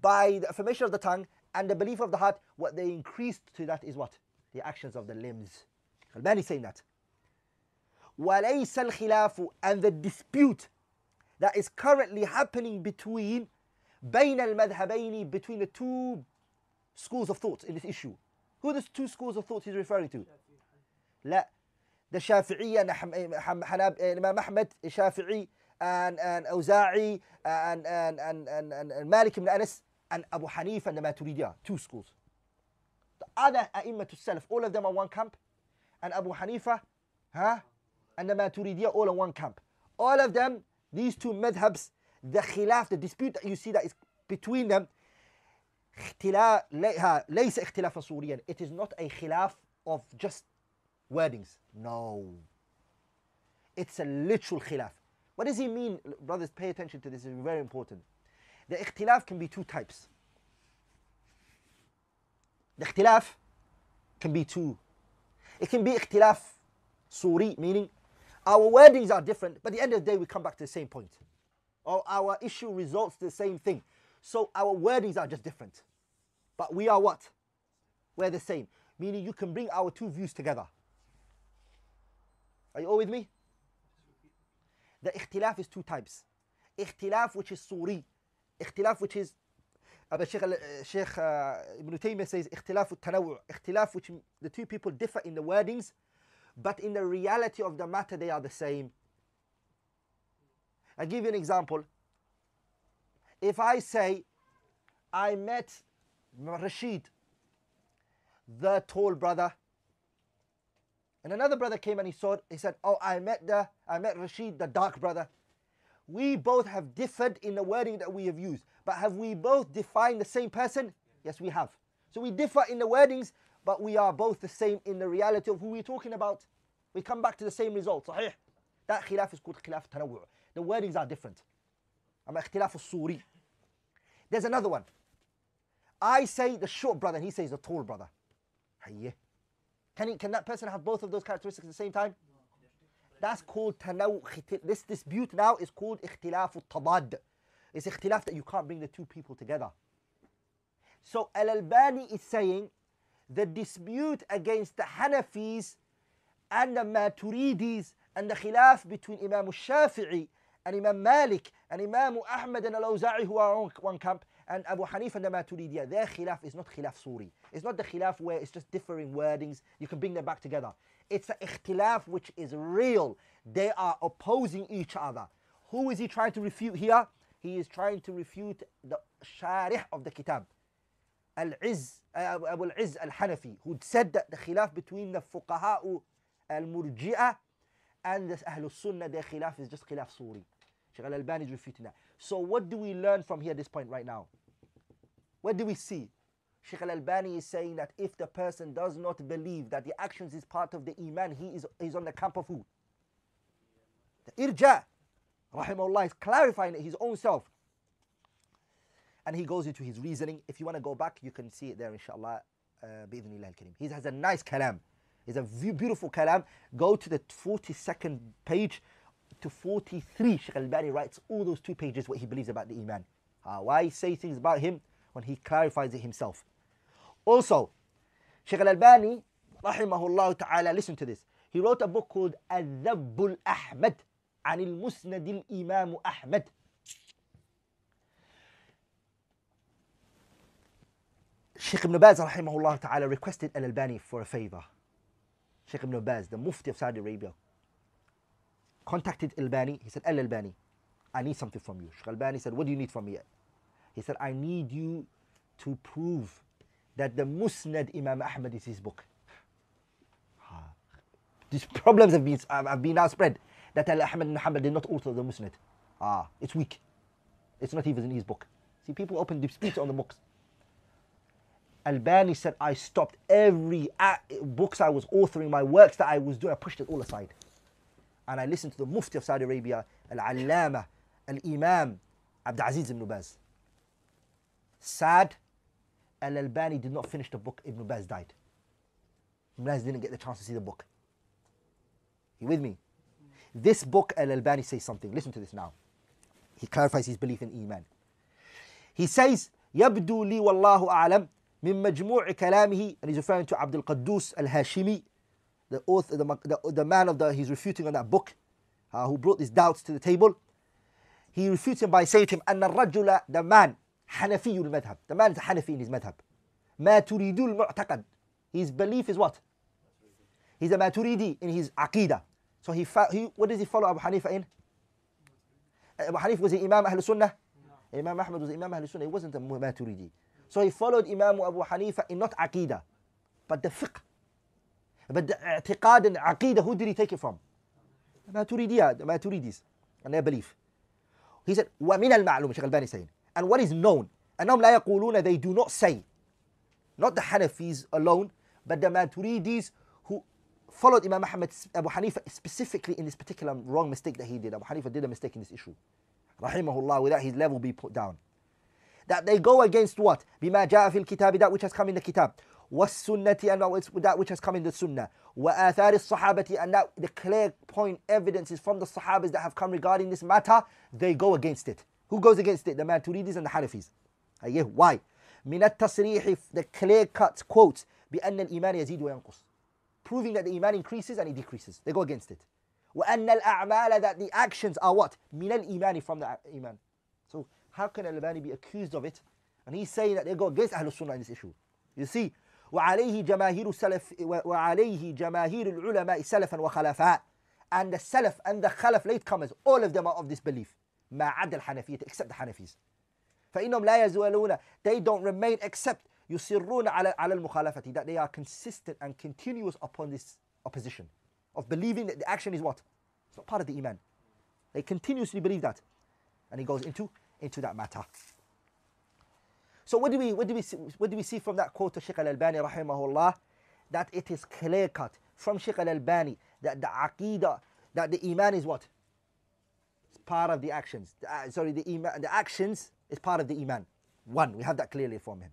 by the affirmation of the tongue and the belief of the heart. What they increased to that is what? The actions of the limbs. Al-Bani is saying that. وَلَيْسَ الْخِلَافُ, and the dispute that is currently happening between بَيْنَ الْمَذْهَبَيْنِ, between the two schools of thought in this issue. Who are the two schools of thought he's referring to? لا. The Shafi'i and Imam Ahmed, Shafi'i and Awza'i and, and, and, and, and, and Malik ibn Anas, and Abu Hanif and the Maturidiyya, two schools. The other A'immatul Salaf, all of them are one camp, and Abu Hanifa, huh? and the Maturidiyya, all in one camp. All of them, these two madhabs, the khilaf, the dispute that you see that is between them, it is not a khilaf of just wordings. No. It's a literal khilaf. What does he mean? Brothers, pay attention to this, it's very important. The ikhtilaf can be two types. The ikhtilaf can be two. It can be ikhtilaf suri, meaning our wordings are different, but at the end of the day we come back to the same point. Or our issue results to the same thing. So our wordings are just different. But we are what? We're the same. Meaning you can bring our two views together. Are you all with me? The ikhtilaf is two types. Ikhtilaf which is suri. Ikhtilaf which is, uh, Sheikh, uh, Sheikh uh, Ibn Taymiyyah says, Ikhtilaf al-Tanawu', Ikhtilaf which the two people differ in the wordings, but in the reality of the matter they are the same. I'll give you an example. If I say, I met Rashid, the tall brother, and another brother came and he saw it, he said, oh, I met, the, I met Rashid, the dark brother. We both have differed in the wording that we have used. But have we both defined the same person? Yes, we have. So we differ in the wordings, but we are both the same in the reality of who we're talking about. We come back to the same result. Sahih. That khilaf is called khilaf tanawu'. The wordings are different. Ama khilaf al-suri. There's another one. I say the short brother and he says the tall brother. Hayya. Can, he, can that person have both of those characteristics at the same time? That's called tanaw. This dispute now is called ikhtilaf al-tabad. It's ikhtilaf that you can't bring the two people together. So Al-Albani is saying the dispute against the Hanafis and the Maturidis and the khilaf between Imam al-Shafi'i and Imam Malik and Imam Ahmad and Al-Awza'i, who are on one camp, and Abu Hanif and the Maturidiyya, their khilaf is not khilaf suri. It's not the khilaf where it's just differing wordings. You can bring them back together. It's an ikhtilaf which is real. They are opposing each other. Who is he trying to refute here? He is trying to refute the sharih of the kitab, Al-Izz, Abu al-Izz al-Hanafi, who said that the khilaf between the fuqaha'u al-murji'ah and the Ahlul Sunnah, their khilaf is just khilaf suri. Shaykh Al-Albani is refuting that. So what do we learn from here, this point right now? What do we see? Shaykh Al-Albani is saying that if the person does not believe that the actions is part of the Iman, he is, is on the camp of who? The Irja, rahimahullah, is clarifying his own self. And he goes into his reasoning. If you want to go back, you can see it there, inshallah, uh, bi'idhnillah al-karim. He has a nice kalam. It's a beautiful kalam. Go to the forty-second page to forty-three, Shaykh al-Albani writes all those two pages what he believes about the Iman. Uh, why say things about him when he clarifies it himself? Also, Shaykh al-Albani, rahimahullah ta'ala, listen to this. He wrote a book called Al-Dhabbul Ahmad an al-Musnad Imam Ahmed. Shaykh ibn Baz, rahimahullah ta'ala, requested al-Albani for a favor. Shaykh ibn Baz, the Mufti of Saudi Arabia, contacted Albani. He said, Al-Albani, I need something from you. Shaykh Albani said, what do you need from me? He said, I need you to prove that the Musnad Imam Ahmad is his book. These problems have been, have been now spread that Ahmad ibn Hanbal did not alter the Musnad. Ah, it's weak. It's not even in his book. See, people open disputes on the books. Albani said, I stopped every books I was authoring, my works that I was doing, I pushed it all aside. And I listened to the Mufti of Saudi Arabia, Al-Allama, Al-Imam, Abd Al Aziz Ibn Baz. Sad, Al-Albani did not finish the book. Ibn Baz died. Ibn Baz didn't get the chance to see the book. You with me? This book, Al-Albani says something. Listen to this now. He clarifies his belief in Iman. He says, يَبْدُو لِي وَاللَّهُ أَعْلَمْ مِنْ مَجْمُوعِ كَلَامِهِ. And he's referring to Abdul Qaddus Al-Hashimi, the author, the, the, the man of the, he's refuting on that book, uh, who brought these doubts to the table. He refutes him by saying to him, أَنَّ الرَّجُلَ, the man, حَنَفِيُّ الْمَذْهَب. The man is a Hanafi in his madhab. مَا تُرِيدُ الْمُعْتَقَد. His belief is what? He's a Maturidi in his Aqeedah. So he, he, what does he follow Abu Hanifa in? Abu Hanifa was the Imam Ahlul Sunnah. No. Imam Ahmad was the Imam Ahlul Sunnah. He wasn't a Maturidi. So he followed Imam Abu Hanifa in not Aqeedah, but the fiqh. But the i'tiqad and Aqeedah, who did he take it from? The Maturidiyah, the Maturidis, and their belief. He said, وَمِنَ الْمَعْلُومِ, Shaykh al-Albani saying, and what is known, أَنَّهُمْ لَا يَقُولُونَ, they do not say, not the Hanafis alone, but the Maturidis who followed Imam Ahmad, Abu Hanifa specifically in this particular wrong mistake that he did. Abu Hanifa did a mistake in this issue, rahimahullah, without his level be put down. That they go against what? بِمَا جَاءَ فِي الْكِتَابِ, that which has come in the kitab. وَالسُّنَّةِ, and that which has come in the sunnah. وَآثَارِ الصَّحَابَةِ, and that the clear point evidences from the sahabas that have come regarding this matter, they go against it. Who goes against it? The Maturidis and the Hanafis. Why? مِنَ التَّصْرِيحِ, the clear cut quotes, بِأَنَّ الْإِيمَانِ يَزِيدُ وَيَنْقُصُ, proving that the iman increases and it decreases. They go against it. وَأَنَّ الْأَعْمَالَ, that the actions are what? مِنَ الْإِيمَانِ, from the iman. So how can Al-Albani be accused of it? And he's saying that they go against Ahlul Sunnah in this issue. You see, وعليه جماهير السلف وعليه جماهير العلماء سلفا وخلفاء, and the Salaf and the Khalaf, latecomers, all of them are of this belief, ما عدا الحنفية, except the Hanafis. فإنهم لا يزالون, they don't remain except يصرون على على المخالفة, that they are consistent and continuous upon this opposition of believing that the action is what? It's not part of the iman. They continuously believe that, and he goes into into that matter. So what do we what do we see, what do we see from that quote of Shaykh al-Albani rahimahullah? That it is clear cut from Shaykh al-Albani that the aqeedah, that the iman is what? It's part of the actions. The, uh, sorry, the iman, the actions is part of the iman. One, we have that clearly from him.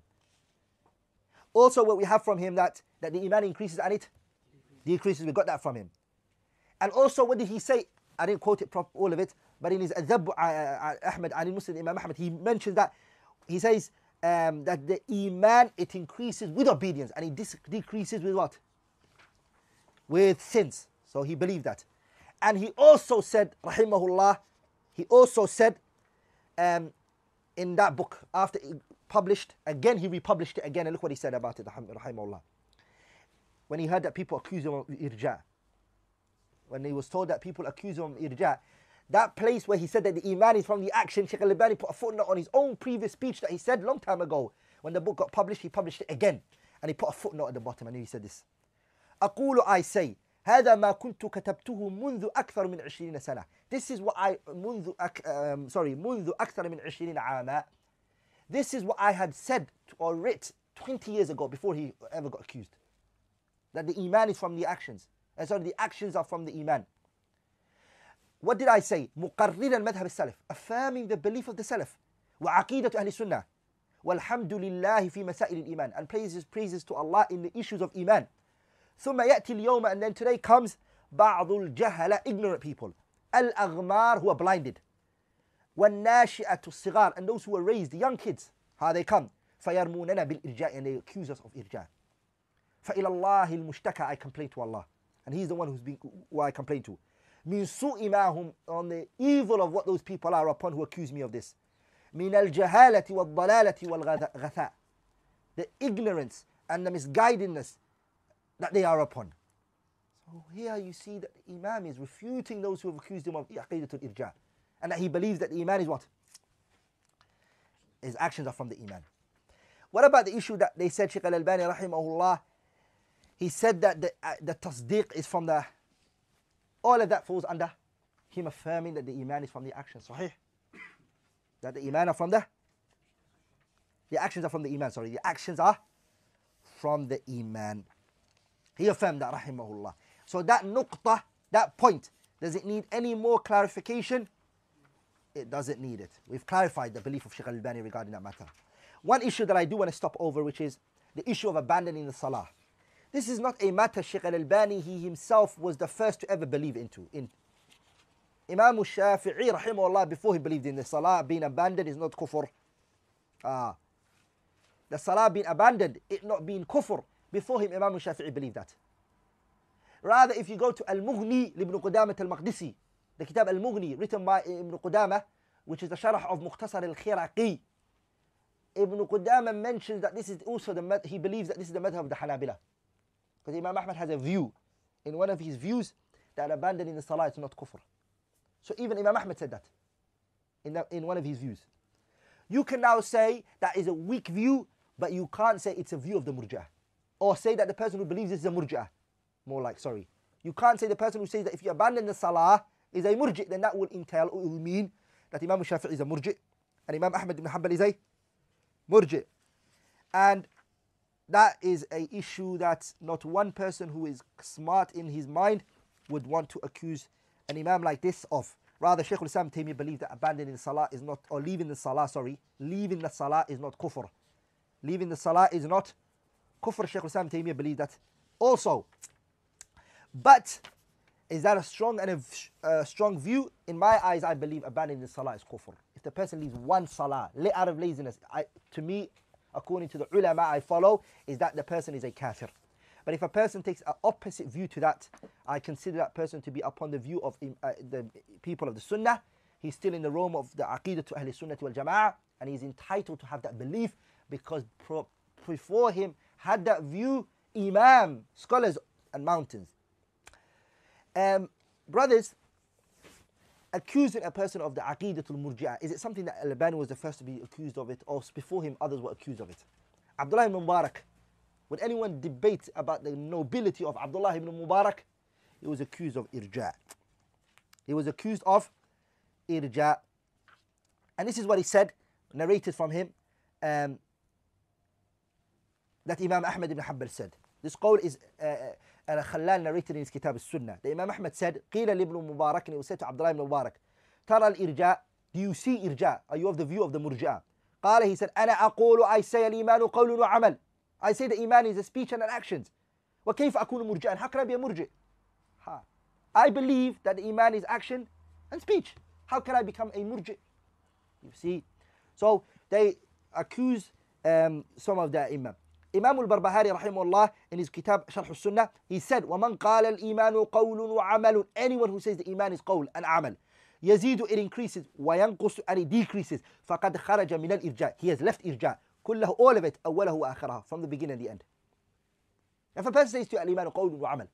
Also, what we have from him that that the iman increases and it decreases. We got that from him. And also, what did he say? I didn't quote it prop all of it, but in his Adhab Ahmed Ali Muslim Imam Ahmed, he mentions that he says. Um, that the iman, it increases with obedience and it dis decreases with what? With sins. So he believed that. And he also said, rahimahullah, he also said um, in that book, after it published, again he republished it again, and look what he said about it, rahimahullah. When he heard that people accuse him of irja, when he was told that people accuse him of irja, that place where he said that the iman is from the action, Shaykh al-Albani put a footnote on his own previous speech that he said long time ago. When the book got published, he published it again. And he put a footnote at the bottom and he said this. أقول, I say, هذا ما كنت كتبته منذ أكثر من عشرين سنة. This is what I, منذ, um, sorry, منذ أكثر من عشرين عاما. This is what I had said or writ twenty years ago before he ever got accused. That the iman is from the actions. And so the actions are from the iman. What did I say? مقرر المذهب السلف, affirming the belief of the Salaf, وعقيدة أهل السنة, والحمد لله في مسائل الإيمان, and praises praises to Allah in the issues of iman. ثم يأتي اليوم, and then today comes بعض الجهلة, ignorant people, al-aghmar, who are blinded, والناشئة الصغار, and those who were raised, the young kids, how they come, فيرموننا بالإرجاء, and they accuse us of irja. فإلى الله المشتكى, I complain to Allah, and He's the one who's being, who I complain to. من سوء ما هم, on the evil of what those people are upon who accuse me of this. من الجهالة والضلالة والغثاء, the ignorance and the misguidedness that they are upon. So here you see that the Imam is refuting those who have accused him of Aqeedatul Irja, and that he believes that the Iman is what? His actions are from the Iman. What about the issue that they said, Shaykh Al-Albani rahimahullah, he said that the, uh, the tasdeeq is from the, all of that falls under him affirming that the Iman is from the actions, sahih? That the Iman are from the, the actions are from the Iman, sorry, the actions are from the Iman. He affirmed that rahimahullah. So that nuqta, that point, does it need any more clarification? It doesn't need it. We've clarified the belief of Shaykh Al-Albani regarding that matter. One issue that I do want to stop over, which is the issue of abandoning the salah. This is not a matter Shaykh Al-Albani, he himself was the first to ever believe into. In Imam al-Shafi'i rahimahullah, before he believed in the salah being abandoned is not kufr. Ah. The salah being abandoned, it not being kufr, before him Imam al-Shafi'i believed that. Rather, if you go to Al-Mughni Ibn Qudamah Al-Maqdisi, the kitab Al-Mughni written by Ibn Qudamah, which is the sharah of Mukhtasar Al-Khiraqi, Ibn Qudamah mentions that this is also the, he believes that this is the madhab of the Hanabila. Because Imam Ahmad has a view, in one of his views, that abandoning the salah is not kufr. So even Imam Ahmad said that, in, the, in one of his views. You can now say that is a weak view, but you can't say it's a view of the Murji'ah. Or say that the person who believes this is a Murji'ah. More like, sorry. You can't say the person who says that if you abandon the salah is a murji', then that will entail, or it will mean that Imam Shafi'i is a murji' and Imam Ahmad ibn Hanbal is a murji'. And that is an issue that not one person who is smart in his mind would want to accuse an Imam like this of. Rather, Shaykh al-Islam Taymiyyah believed that abandoning the salah is not, or leaving the salah, sorry, leaving the salah is not kufr. Leaving the salah is not kufr. Shaykh al-Islam Taymiyyah believed that also. But is that a strong and a uh, strong view? In my eyes, I believe abandoning the salah is kufr. If the person leaves one salah out of laziness, I, to me, according to the ulama I follow, is that the person is a kafir. But if a person takes an opposite view to that, I consider that person to be upon the view of uh, the people of the sunnah. He's still in the realm of the aqidah to Ahl Sunnah wal Jama'ah, and he's entitled to have that belief because pro before him had that view imam, scholars and mountains. Um, brothers, accusing a person of the Aqidatul Murji'ah, is it something that Al-Albani was the first to be accused of it, or before him others were accused of it? Abdullah ibn Mubarak, when anyone debates about the nobility of Abdullah ibn Mubarak, he was accused of irja'. He was accused of irja'. And this is what he said, narrated from him, um, that Imam Ahmad ibn Hanbal said. This qawl is... Uh, Al-Khallal narrated in his kitab al-Sunnah. The Imam Ahmad said, قِيلَ لِبْنُ مُبَارَكٍ, and he said to Abdullah ibn Mubarak, تَرَى الْإِرْجَاء, do you see irja'? Are you of the view of the murji'ah? قال, he said, أَنَا أَقُولُ, I say al-imanu qawlun wa amal. I say the iman is a speech and an actions. وَكَيْفَ أَكُونُ مُرْجِئًا, how can I be a murji'? Ha. I believe that the iman is action and speech. How can I become a murji'? You see? So they accuse um, some of the imam. Imam al-Barbahari rahimahullah, in his kitab Sharh al-Sunnah, he said, وَمَنْ قَالَ الْإِيمَانُ قَوْلٌ وَعَمَلٌ, anyone who says the iman is qawl and amal, يَزِيدُ, it increases, وَيَنْقُسُ, and it decreases, فَقَدْ خَرَجَ مِنَ الْإِرْجَاءِ, he has left irja', كُلَّهُ, all of it, أَوَّلَهُ وَآخِرَهُ, from the beginning and the end. If a person says to you, الْإِيمَانُ قَوْلٌ وَعَمَلٌ,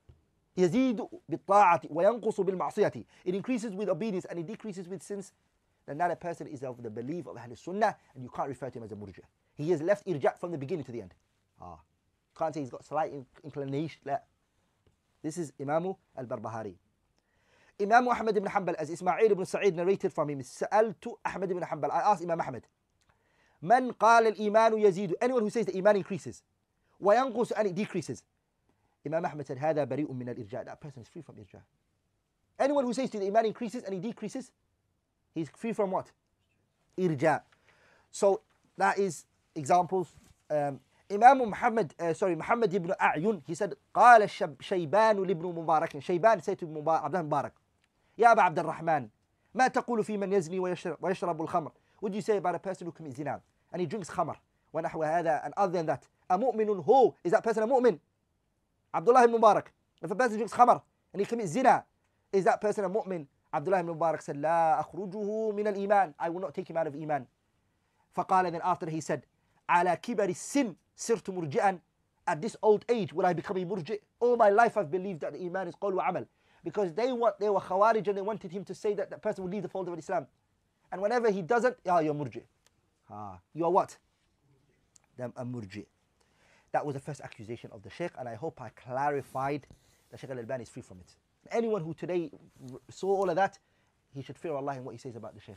يَزِيدُ بِالطَّاعَةِ وَيَنْقُسُ بِالْمَعْصِيَةِ, it increases with obedience and it decreases with sins, then that a person is of the belief of Ahl Sunnah, and you can't refer to him as a murji'. He has left irja' from the beginning to the end. Ah, can't say he's got slight inclination. لا. This is Imam al-Barbahari. Imam Ahmad ibn Hanbal, as Ismail ibn Sa'id narrated from him, سألت Ahmad ibn Hanbal, I asked Imam Ahmad, من قال الإيمان يزيد, anyone who says the iman increases, وينقص, and it decreases. Imam Ahmad said, هذا بريء من الإرجاء, that person is free from irja'. Anyone who says to the iman increases and it decreases, he's free from what? Irja'. So that is examples. Um, Imam Muhammad, uh, sorry, Muhammad ibn A'yun, he said, قال الشيبان لابن مبارك, Shayban said to Mubarak, Abdullah Mubarak, يا أبا عبد الرحمن ما تقول في من يزني ويشرب, ويشرب الخمر. Would you say about a person who commits zina and he drinks khamr ونحو هذا and other than that? A mu'minun, who is that person? A mu'min? Abdullah ibn Mubarak. If a person drinks khamr and he commits zina, is that person a mu'min? Abdullah ibn Mubarak said, لا أخرجه من الإيمان, I will not take him out of iman. فقال, then after he said, على كبر السن صرت مرجئا, at this old age will I become a murji'? All my life I've believed that the iman is qawl wa amal. Because they, want, they were khawarij and they wanted him to say that that person would leave the fold of Islam. And whenever he doesn't, ah, you're murji'. Ah, you are what? Them a murji'. That was the first accusation of the Shaykh, and I hope I clarified that Shaykh Al-Albani is free from it. Anyone who today saw all of that, he should fear Allah in what he says about the Shaykh.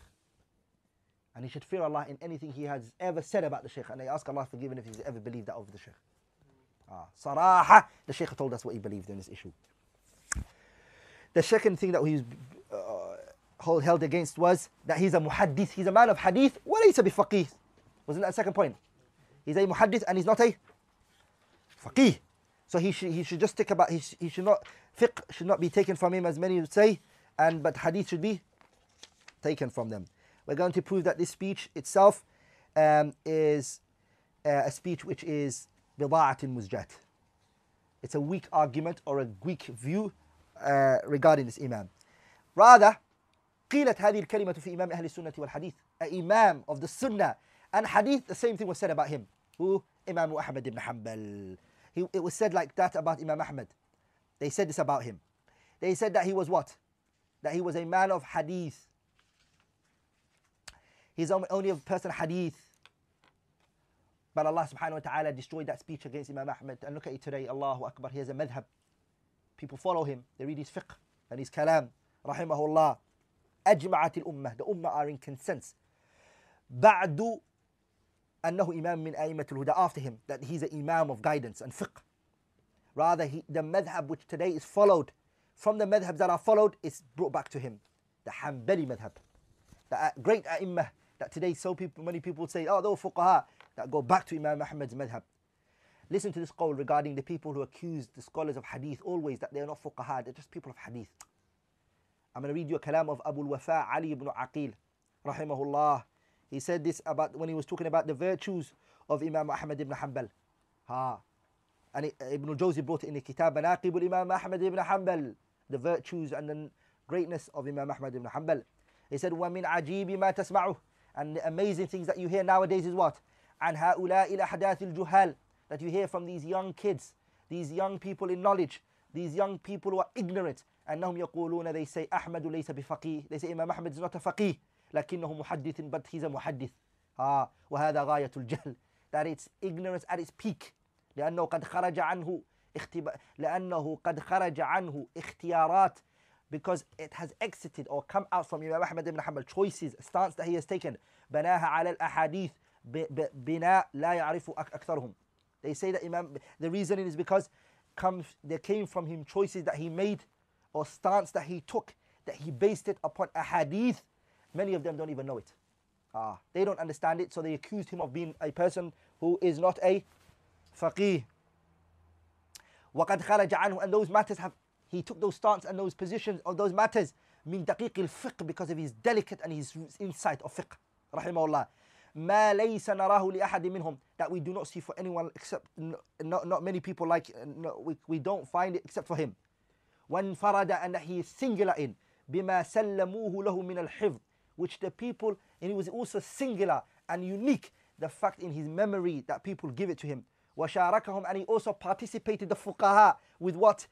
And he should fear Allah in anything he has ever said about the Shaykh. And I ask Allah to forgive him if he's ever believed that of the Shaykh. Ah, Saraha, the Shaykh told us what he believed in this issue. The second thing that he was uh, held against was that he's a muhaddith, he's a man of hadith, walaysa bifaqih. Wasn't that the second point? He's a muhaddith and he's not a faqih. So he should, he should just stick about, he, sh he should not, fiqh should not be taken from him as many would say, and but hadith should be taken from them. We're going to prove that this speech itself um, is uh, a speech which is bida'atin muzjat. It's a weak argument or a weak view Uh, regarding this imam. Rather, قيلت هذه الكلمة في إمام أهل السنة والحديث. An imam of the sunnah and hadith, the same thing was said about him. Who? Imam Ahmad ibn Hanbal. He, it was said like that about Imam Ahmad. They said this about him. They said that he was what? That he was a man of hadith. He's only a person hadith. But Allah subhanahu wa ta'ala destroyed that speech against Imam Ahmad. And look at it today, Allahu Akbar, he has a madhab. People follow him, they read his fiqh and his kalam, rahimahullah. Ajma'at al-ummah, the ummah are in consensus. Ba'du annahu imam min a'immat al-huda, after him, that he's an imam of guidance and fiqh. Rather, he, the madhab which today is followed, from the madhabs that are followed, is brought back to him. The Hanbali madhab, the great a'immah, that today so people, many people say, oh, those fuqaha, that go back to Imam Ahmad's madhab. Listen to this qawl regarding the people who accuse the scholars of hadith always that they are not fuqaha, they're just people of hadith. I'm going to read you a kalam of Abu al-Wafa Ali ibn Aqil, rahimahullah. He said this about when he was talking about the virtues of Imam Ahmad ibn Hanbal. Ha. And it, Ibn al-Jawzi brought it in the kitab, Manaqib al-Imam Ahmad ibn Hanbal, the virtues and the greatness of Imam Ahmad ibn Hanbal. He said, وَمِنْ عَجِيبِ مَا تَسْمَعُهُ, and the amazing things that you hear nowadays is what? عَنْ هَؤُلَاءِ الْأَحْدَاثِ الْجُهَالِ, that you hear from these young kids, these young people in knowledge, these young people who are ignorant. And nahum yaquluna, they say, Ahmad laysa bifaqih. They say Imam Ahmad is not a faqih, lakinnahu muhaddithin, but he's a muhaddith. Ah, wa hadha ghayatul jahl, that it's ignorance at its peak. لأنه قد خرج عنه اختب... لأنه قد خرج عنه اختيارات, because it has exited or come out from Imam Ahmad ibn Hanbal, choices, stance that he has taken. بناها على الأحاديث بناء لا يعرف أكثرهم. They say that Imam, the reasoning is because comes, there came from him choices that he made or stance that he took, that he based it upon a hadith. Many of them don't even know it. Ah, they don't understand it, so they accused him of being a person who is not a faqih. وَقَدْ خَرَجَ عَنْهُ, and those matters have, he took those stance and those positions of those matters, مِن دَقِيقِ الْفِقْ, because of his delicate and his insight of fiqh, rahimahullah. ما ليس نراه لأحد منهم, that we do not see for anyone except, not, not many people like, no, we, we don't find it except for him. وانفرد, and that he is singular in بما سلموه له من الحفظ, which the people, and he was also singular and unique, the fact in his memory that people give it to him. وشاركهم, and he also participated the fuqaha with what?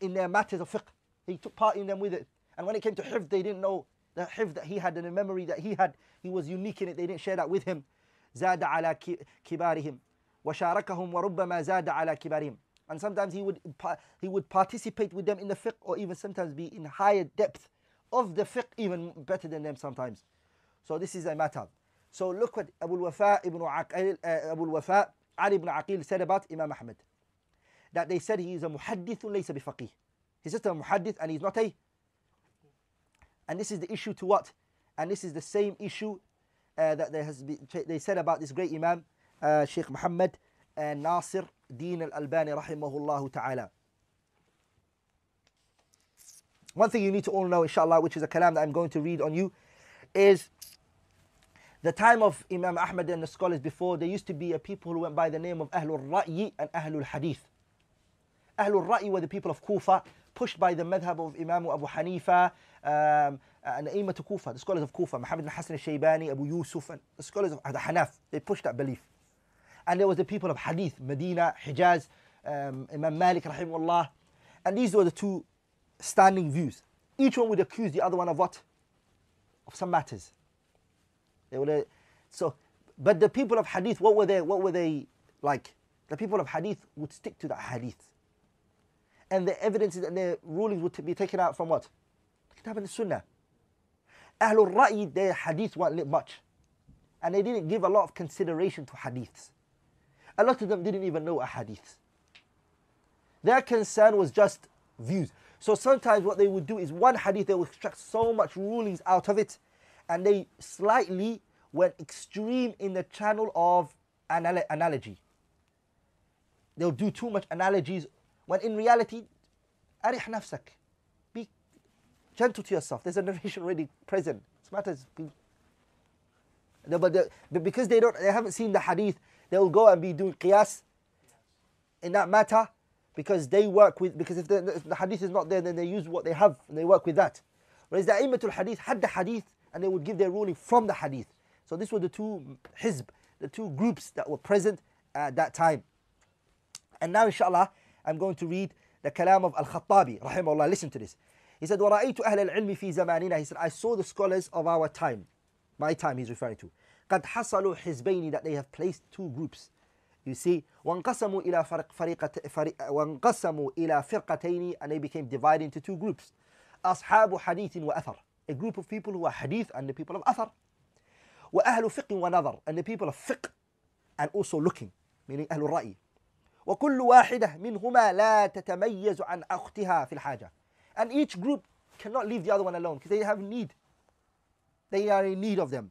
In their matters of fiqh, he took part in them with it. And when it came to hifz, they didn't know the hifz that he had and the memory that he had, he was unique in it, they didn't share that with him. زاد على كبارهم وشاركهم وربما زاد على كبارهم. And sometimes he would, he would participate with them in the fiqh, or even sometimes be in higher depth of the fiqh, even better than them sometimes. So this is a matter. So look what Abu al-Wafa ibn Aqil, uh, Abu al-Wafa Ali ibn Aqil said about Imam Ahmad. That they said he is a muhaddith laysa bifaqih. He's just a muhaddith and he's not a. And this is the issue to what? And this is the same issue uh, that there has been, they said about this great Imam, uh, Shaykh Muhammad uh, Nasiruddin Al-Albani, rahimahullahu ta'ala. One thing you need to all know, inshallah, which is a kalam that I'm going to read on you, is the time of Imam Ahmad and the scholars before, there used to be a people who went by the name of Ahlul Ra'yi and Ahlul Hadith. Ahlul Ra'yi were the people of Kufa, pushed by the madhab of Imam Abu Hanifa um, and Imam Kufa, the scholars of Kufa, Muhammad ibn Hassan al-Shaybani, Abu Yusuf, and the scholars of the Hanaf, they pushed that belief. And there was the people of Hadith, Medina, Hijaz, um, Imam Malik, rahimahullah. And these were the two standing views. Each one would accuse the other one of what? Of some matters. They would, uh, so, but the people of Hadith, what were they? What were they like? The people of Hadith would stick to that Hadith, and the evidences and their rulings would be taken out from what? The Kitab and the Sunnah. Ahlul Ra'i, their Hadith weren't lit much, and they didn't give a lot of consideration to Hadiths. A lot of them didn't even know a hadith. Their concern was just views. So sometimes what they would do is one hadith, they would extract so much rulings out of it, and they slightly went extreme in the channel of anal analogy. They'll do too much analogies, when in reality, arih nafsak, be gentle to yourself. There's a narration already present. This matters. But because they don't, they haven't seen the hadith, they will go and be doing qiyas in that matter, because they work with, because if the, if the hadith is not there, then they use what they have and they work with that. Whereas the A'immatul Hadith had the hadith and they would give their ruling from the hadith. So these were the two hizb, the two groups that were present at that time. And now inshallah, I'm going to read the kalam of Al-Khattabi, rahimahullah. Listen to this. He said, وَرَأَيْتُ أَهْلَ الْعِلْمِ فِي زَمَانِنَا. He said, I saw the scholars of our time. My time he's referring to. قَدْ حَصَلُوا حِزْبَيْنِ, that they have placed two groups. You see, وَانْقَسَمُوا إِلَى فَرِقَتَيْنِ, وَانْقَسَمُوا إِلَى فِرْقَتَيْنِ, and they became divided into two groups. أَصْحَابُ حَدِيثٍ وَأَثَرٍ, a group of people who are hadith and the people of athar. وَأَهْلُ فِقٍ وَنَظَرٍ, and the people of fiqh and also looking, meaning أهل الرأي. وَكُلُّ وَاحِدَةٍ مِنْهُمَا لَا تَتَمَيَّزُ عَنْ أُخْتِهَا فِي الْحَاجَةِ, and each group cannot leave the other one alone because they have need. They are in need of them.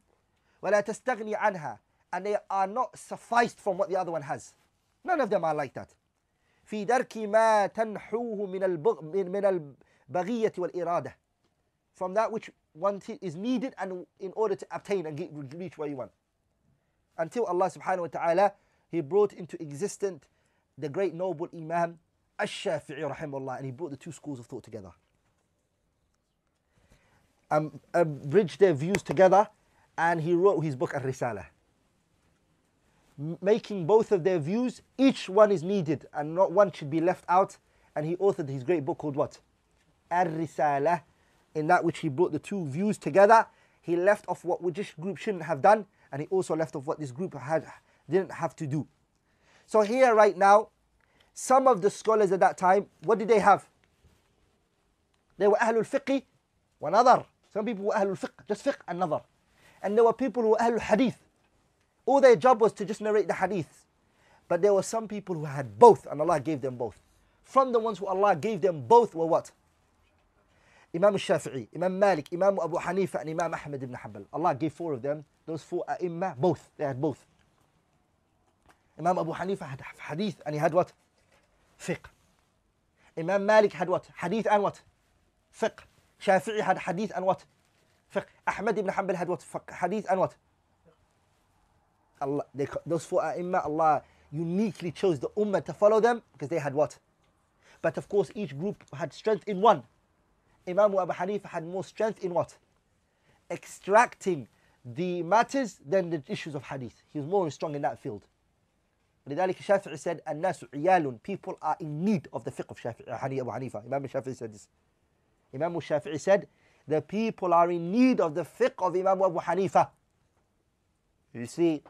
وَلَا تَسْتَغْنِي عَنْهَا, and they are not sufficed from what the other one has. None of them are like that. فِي دَرْكِ مَا تَنْحُوهُ مِنَ الْبَغِيَّةِ وَالْإِرَادَةِ, from that which one is needed and in order to obtain and get, reach where you want. Until Allah subhanahu wa ta'ala, He brought into existence the great noble Imam Al-Shafi'i rahimahullah, and He brought the two schools of thought together. Um, uh, bridged their views together, and he wrote his book Ar-Risala, making both of their views, each one is needed and not one should be left out, and he authored his great book called what? Ar-Risala, in that which he brought the two views together. He left off what this group shouldn't have done, and he also left off what this group had didn't have to do. So here right now, some of the scholars at that time, what did they have? They were Ahlul Fiqh wa Nadar. Some people were Ahlul Fiqh, just Fiqh and Nadar. And there were people who were Ahlul Hadith. All their job was to just narrate the Hadith. But there were some people who had both, and Allah gave them both. From the ones who Allah gave them both were what? Imam al-Shafi'i, Imam Malik, Imam Abu Hanifa, and Imam Ahmed ibn Hanbal. Allah gave four of them, those four A'immah, both. They had both. Imam Abu Hanifa had Hadith, and he had what? Fiqh. Imam Malik had what? Hadith and what? Fiqh. Shafi'i had Hadith and what? Fiqh. Ahmad ibn Hanbal had what? Fiqh. Hadith and what? Allah, they, those four A'immah, Allah uniquely chose the Ummah to follow them because they had what? But of course, each group had strength in one. Imam Abu Hanifa had more strength in what? Extracting the matters than the issues of Hadith. He was more strong in that field. لذلك Shafi'i said, الناس عيال, people are in need of the fiqh of Shafi'i, Abu Hanifa. Imam Shafi'i said this. Imam Shafi'i said, the people are in need of the fiqh of Imam Abu Hanifa. You see,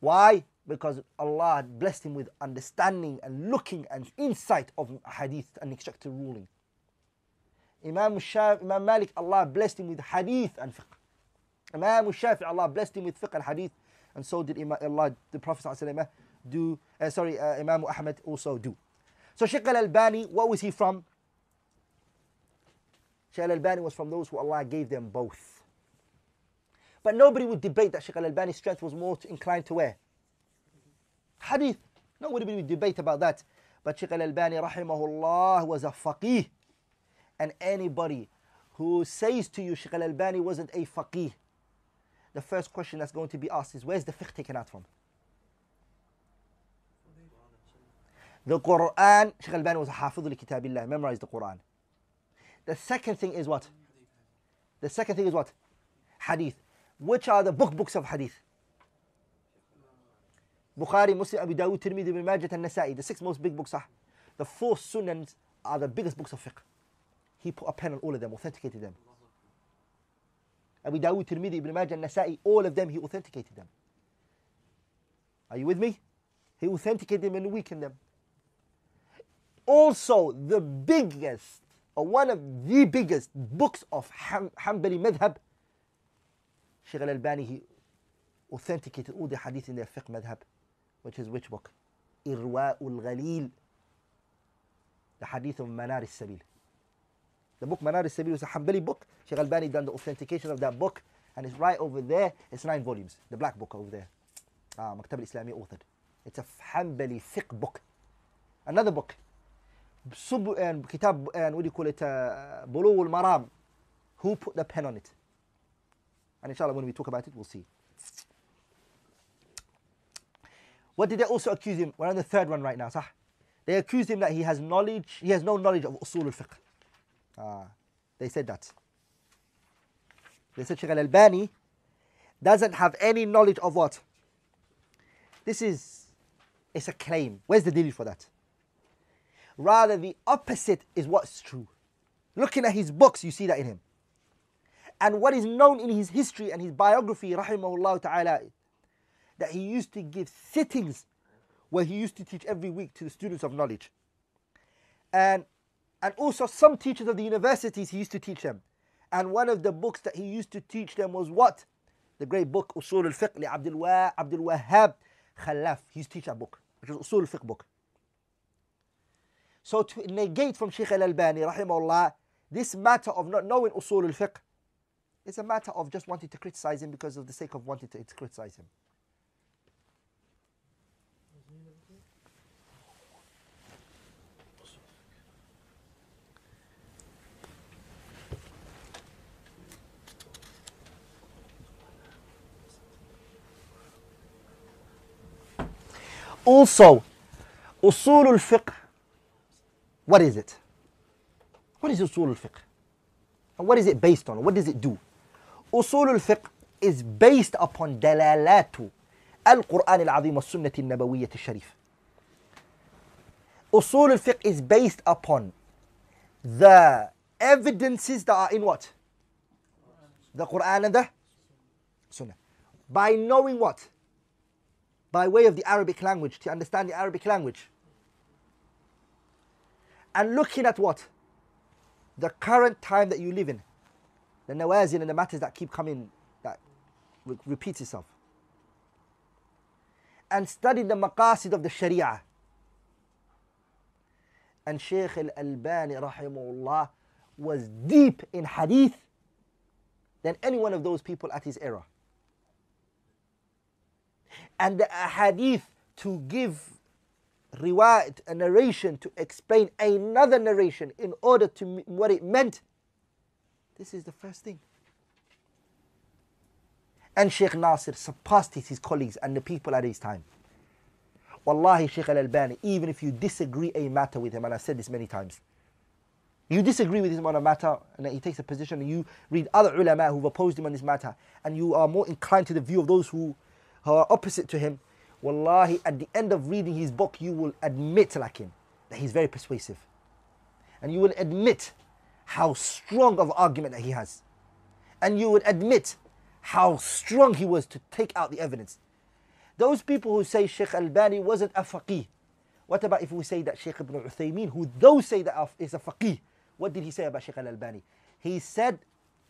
why? Because Allah had blessed him with understanding and looking and insight of hadith and extracted ruling. Imam Shafi, Imam Malik, Allah blessed him with hadith and fiqh. Imam Shafi, Allah blessed him with fiqh and hadith, and so did Imam, Allah, the Prophet ﷺ do. Uh, sorry, uh, Imam Ahmed also do. So Shaykh Al-Albani, what was he from? Shaykh Al-Albani was from those who Allah gave them both. But nobody would debate that Shaykh Al-Albani's strength was more inclined to where? Hadith. Nobody would debate about that. But Shaykh Al-Albani rahimahullah was a faqih. And anybody who says to you Shaykh Al-Albani wasn't a faqih, the first question that's going to be asked is, where's the fiqh taken out from? The Quran. Shaykh Al-Albani was a hafidh li kitabillah, memorized the Quran. The second thing is what? The second thing is what? Hadith. Which are the book books of hadith? Bukhari, Muslim, Abu Dawud, Tirmidhi, Ibn Majah, and Nasa'i. The six most big books. Are. The four Sunnans are the biggest books of fiqh. He put a pen on all of them, authenticated them. Abu Dawud, Tirmidhi, Ibn Majah, and Nasa'i, all of them, he authenticated them. Are you with me? He authenticated them and weakened them. Also, the biggest, or one of the biggest books of Ham Hanbali madhab, Shaykh Al-Albani, he authenticated all the hadith in their fiqh madhab, which is which book? Irwa'ul-Ghalil, the hadith of Manar al Sabil. The book Manar al Sabil was a Hanbali book. Shaykh Al-Albani done the authentication of that book, and it's right over there. It's nine volumes, the black book over there. Ah, Maktab al-Islami authored. It's a Hanbali fiqh book. Another book, Sub and Kitab and what do you call it? Bulu al Maram. Who put the pen on it? And inshallah, when we talk about it, we'll see. What did they also accuse him? We're on the third one right now, sah. They accused him that he has knowledge. He has no knowledge of Usul al-Fiqh. Ah, they said that. They said Shaykh Al-Albani doesn't have any knowledge of what? This is, it's a claim. Where's the dalil for that? Rather, the opposite is what's true. Looking at his books, you see that in him. And what is known in his history and his biography, rahimahullah ta'ala, that he used to give sittings where he used to teach every week to the students of knowledge. And, and also some teachers of the universities he used to teach them. And one of the books that he used to teach them was what? The great book, Usul al-Fiqh li Abdul Wahhab Khalaf. He used to teach that book, which was Usul al-Fiqh book. So to negate from Shaykh Al-Albani, rahimahullah, this matter of not knowing Usul al-Fiqh, it's a matter of just wanting to criticize him because of the sake of wanting to criticize him. Also, Usul al-Fiqh, what is it? What is Usul al-Fiqh? And what is it based on? What does it do? Usul al-Fiqh is based upon dalalatu al-Qur'an al-Azim wa sunnati al-Nabawiyyat al-Sharif. Usul al-Fiqh is based upon the evidences that are in what? The Qur'an and the Sunnah. By knowing what? By way of the Arabic language, to understand the Arabic language. And looking at what? The current time that you live in. The nawazil and the matters that keep coming, that repeats itself. And study the maqasid of the sharia. And Shaykh Al-Albani, rahimahullah, was deep in hadith than any one of those people at his era. And the hadith to give riwayat, a narration to explain another narration in order to what it meant. This is the first thing. And Shaykh Nasir surpassed his colleagues and the people at his time. Wallahi, Shaykh Al-Albani, even if you disagree a matter with him, and I've said this many times, you disagree with him on a matter, and he takes a position, and you read other ulama who've opposed him on this matter, and you are more inclined to the view of those who who are opposite to him, wallahi, at the end of reading his book, you will admit, like him, that he's very persuasive. And you will admit how strong of argument that he has. And you would admit how strong he was to take out the evidence. Those people who say Shaykh Al-Albani wasn't a faqih, what about if we say that Sheikh Ibn Uthaymin, who those say that is a faqih, what did he say about Shaykh Al-Albani? He said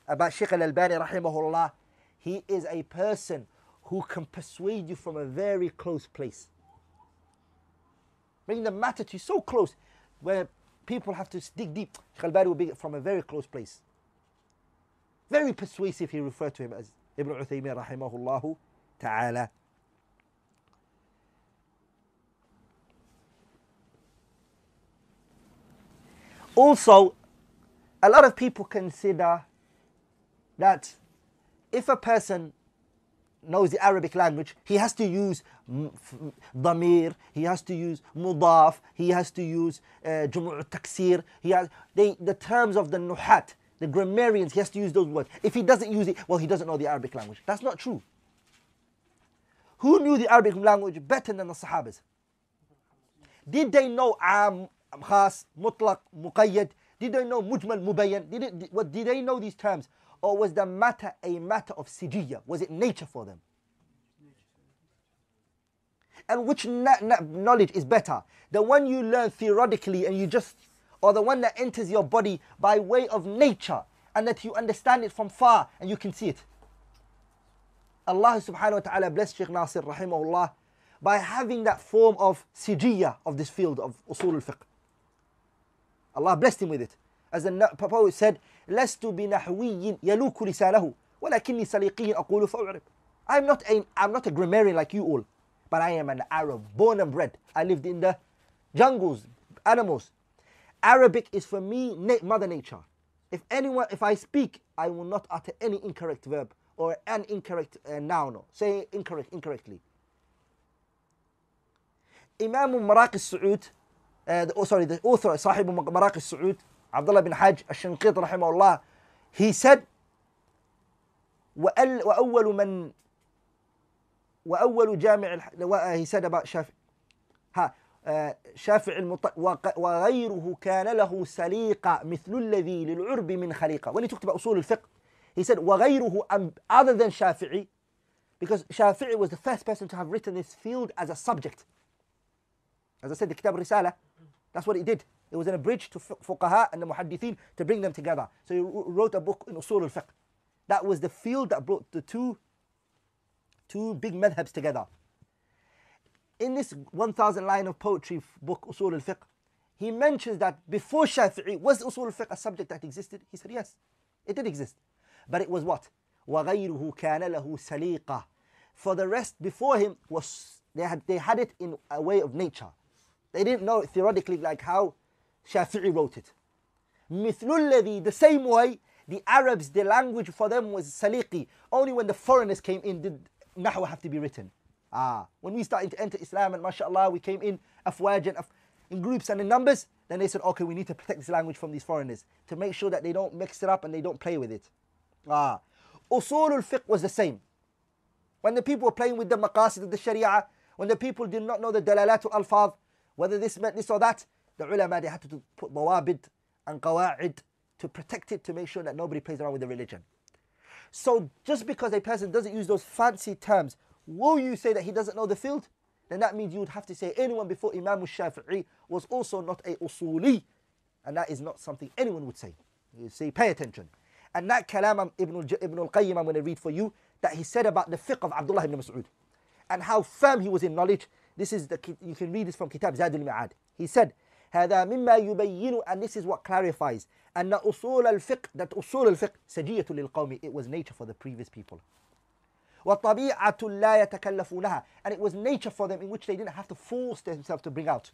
about Shaykh Al-Albani, rahimahullah, he is a person who can persuade you from a very close place. Bringing the matter to you so close, where people have to dig deep. Shaykh Al-Albani will be from a very close place. Very persuasive, he referred to him as, Ibn Uthaymin rahimahullahu ta'ala. Also, a lot of people consider that if a person knows the Arabic language, he has to use damir, he has to use mudaf, he has to use jumu'u uh, taksir, he has they, the terms of the nuhat, the grammarians, he has to use those words. If he doesn't use it, well, he doesn't know the Arabic language. That's not true. Who knew the Arabic language better than the Sahabas? Did they know am, khas, mutlaq, muqayyad? Did they know mujmal, mubayyan? Did, it, did, what, did they know these terms? Or was the matter a matter of sijiyya? Was it nature for them? And which na na knowledge is better? The one you learn theoretically and you just, or the one that enters your body by way of nature and that you understand it from far and you can see it? Allah subhanahu wa ta'ala bless Shaykh Nasir rahimahullah by having that form of sijiyya of this field of usul al-fiqh. Allah blessed him with it. As the poet said, "Lastu bi nahwiyin yaluku lisalahu, walakinni saliqiyin aqulu fa'urib." I'm not a I'm not a grammarian like you all, but I am an Arab, born and bred. I lived in the jungles, animals. Arabic is for me na mother nature. If anyone, if I speak, I will not utter any incorrect verb or an incorrect uh, noun. Or say incorrect incorrectly. Imam Maraq al-Saud, uh, oh sorry, the author Sahib Maraq al-Saud, Abdullah ibn Hajj al-Shinqit rahimahullah, he said, وَأَوَّلُ مَنْ وَأَوَّلُ جَامِعِ he said about Shafi' ha Shafi' وَغَيْرُهُ كَانَ لَهُ سَلِيقًا مِثْلُ الَّذِي لِلْعُرْبِ مِنْ خَلِيقًا. When he talked about usul al-fiqh, he said وَغَيْرُهُ, other than Shafi'i, because Shafi'i was the first person to have written this field as a subject. As I said, the Kitab al-Risala, that's what it did. It was an abridge to fuqaha and the muhaddithin to bring them together. So he wrote a book in Usul al-Fiqh. That was the field that brought the two, two big madhabs together. In this one thousand line of poetry book, Usul al-Fiqh, he mentions that before Shafi'i, was Usul al-Fiqh a subject that existed? He said yes, it did exist. But it was what? وَغَيْرُهُ كَانَ لَهُ سَلِيقًا. For the rest before him, was they had, they had it in a way of nature. They didn't know it theoretically like how Shafi'i wrote it. Mithlulladhi, the same way, the Arabs, the language for them was saliqi. Only when the foreigners came in did nahwa have to be written. Ah, when we started to enter Islam and mashallah, we came in afwaj and af in groups and in numbers, then they said, okay, we need to protect this language from these foreigners to make sure that they don't mix it up and they don't play with it. Ah, Usul al-Fiqh was the same. When the people were playing with the maqasid of the sharia, when the people did not know the dalalat al-alfaz, whether this meant this or that, the ulama, they had to put bawabid and qawa'id to protect it, to make sure that nobody plays around with the religion. So just because a person doesn't use those fancy terms, will you say that he doesn't know the field? Then that means you would have to say anyone before Imam al-Shafi'i was also not a usuli. And that is not something anyone would say. You say, pay attention. And that kalam Ibn, Ibn al-Qayyim I'm going to read for you, that he said about the fiqh of Abdullah ibn Mas'ud and how firm he was in knowledge. This is the, you can read this from Kitab Zadul Ma'ad. He said, هذا مما يبين, and this is what clarifies, أن أصول الفقه, that أصول الفقه سجية للقوم, it was nature for the previous people. وطبيعة لا يتكلفونها, and it was nature for them in which they didn't have to force themselves to bring out.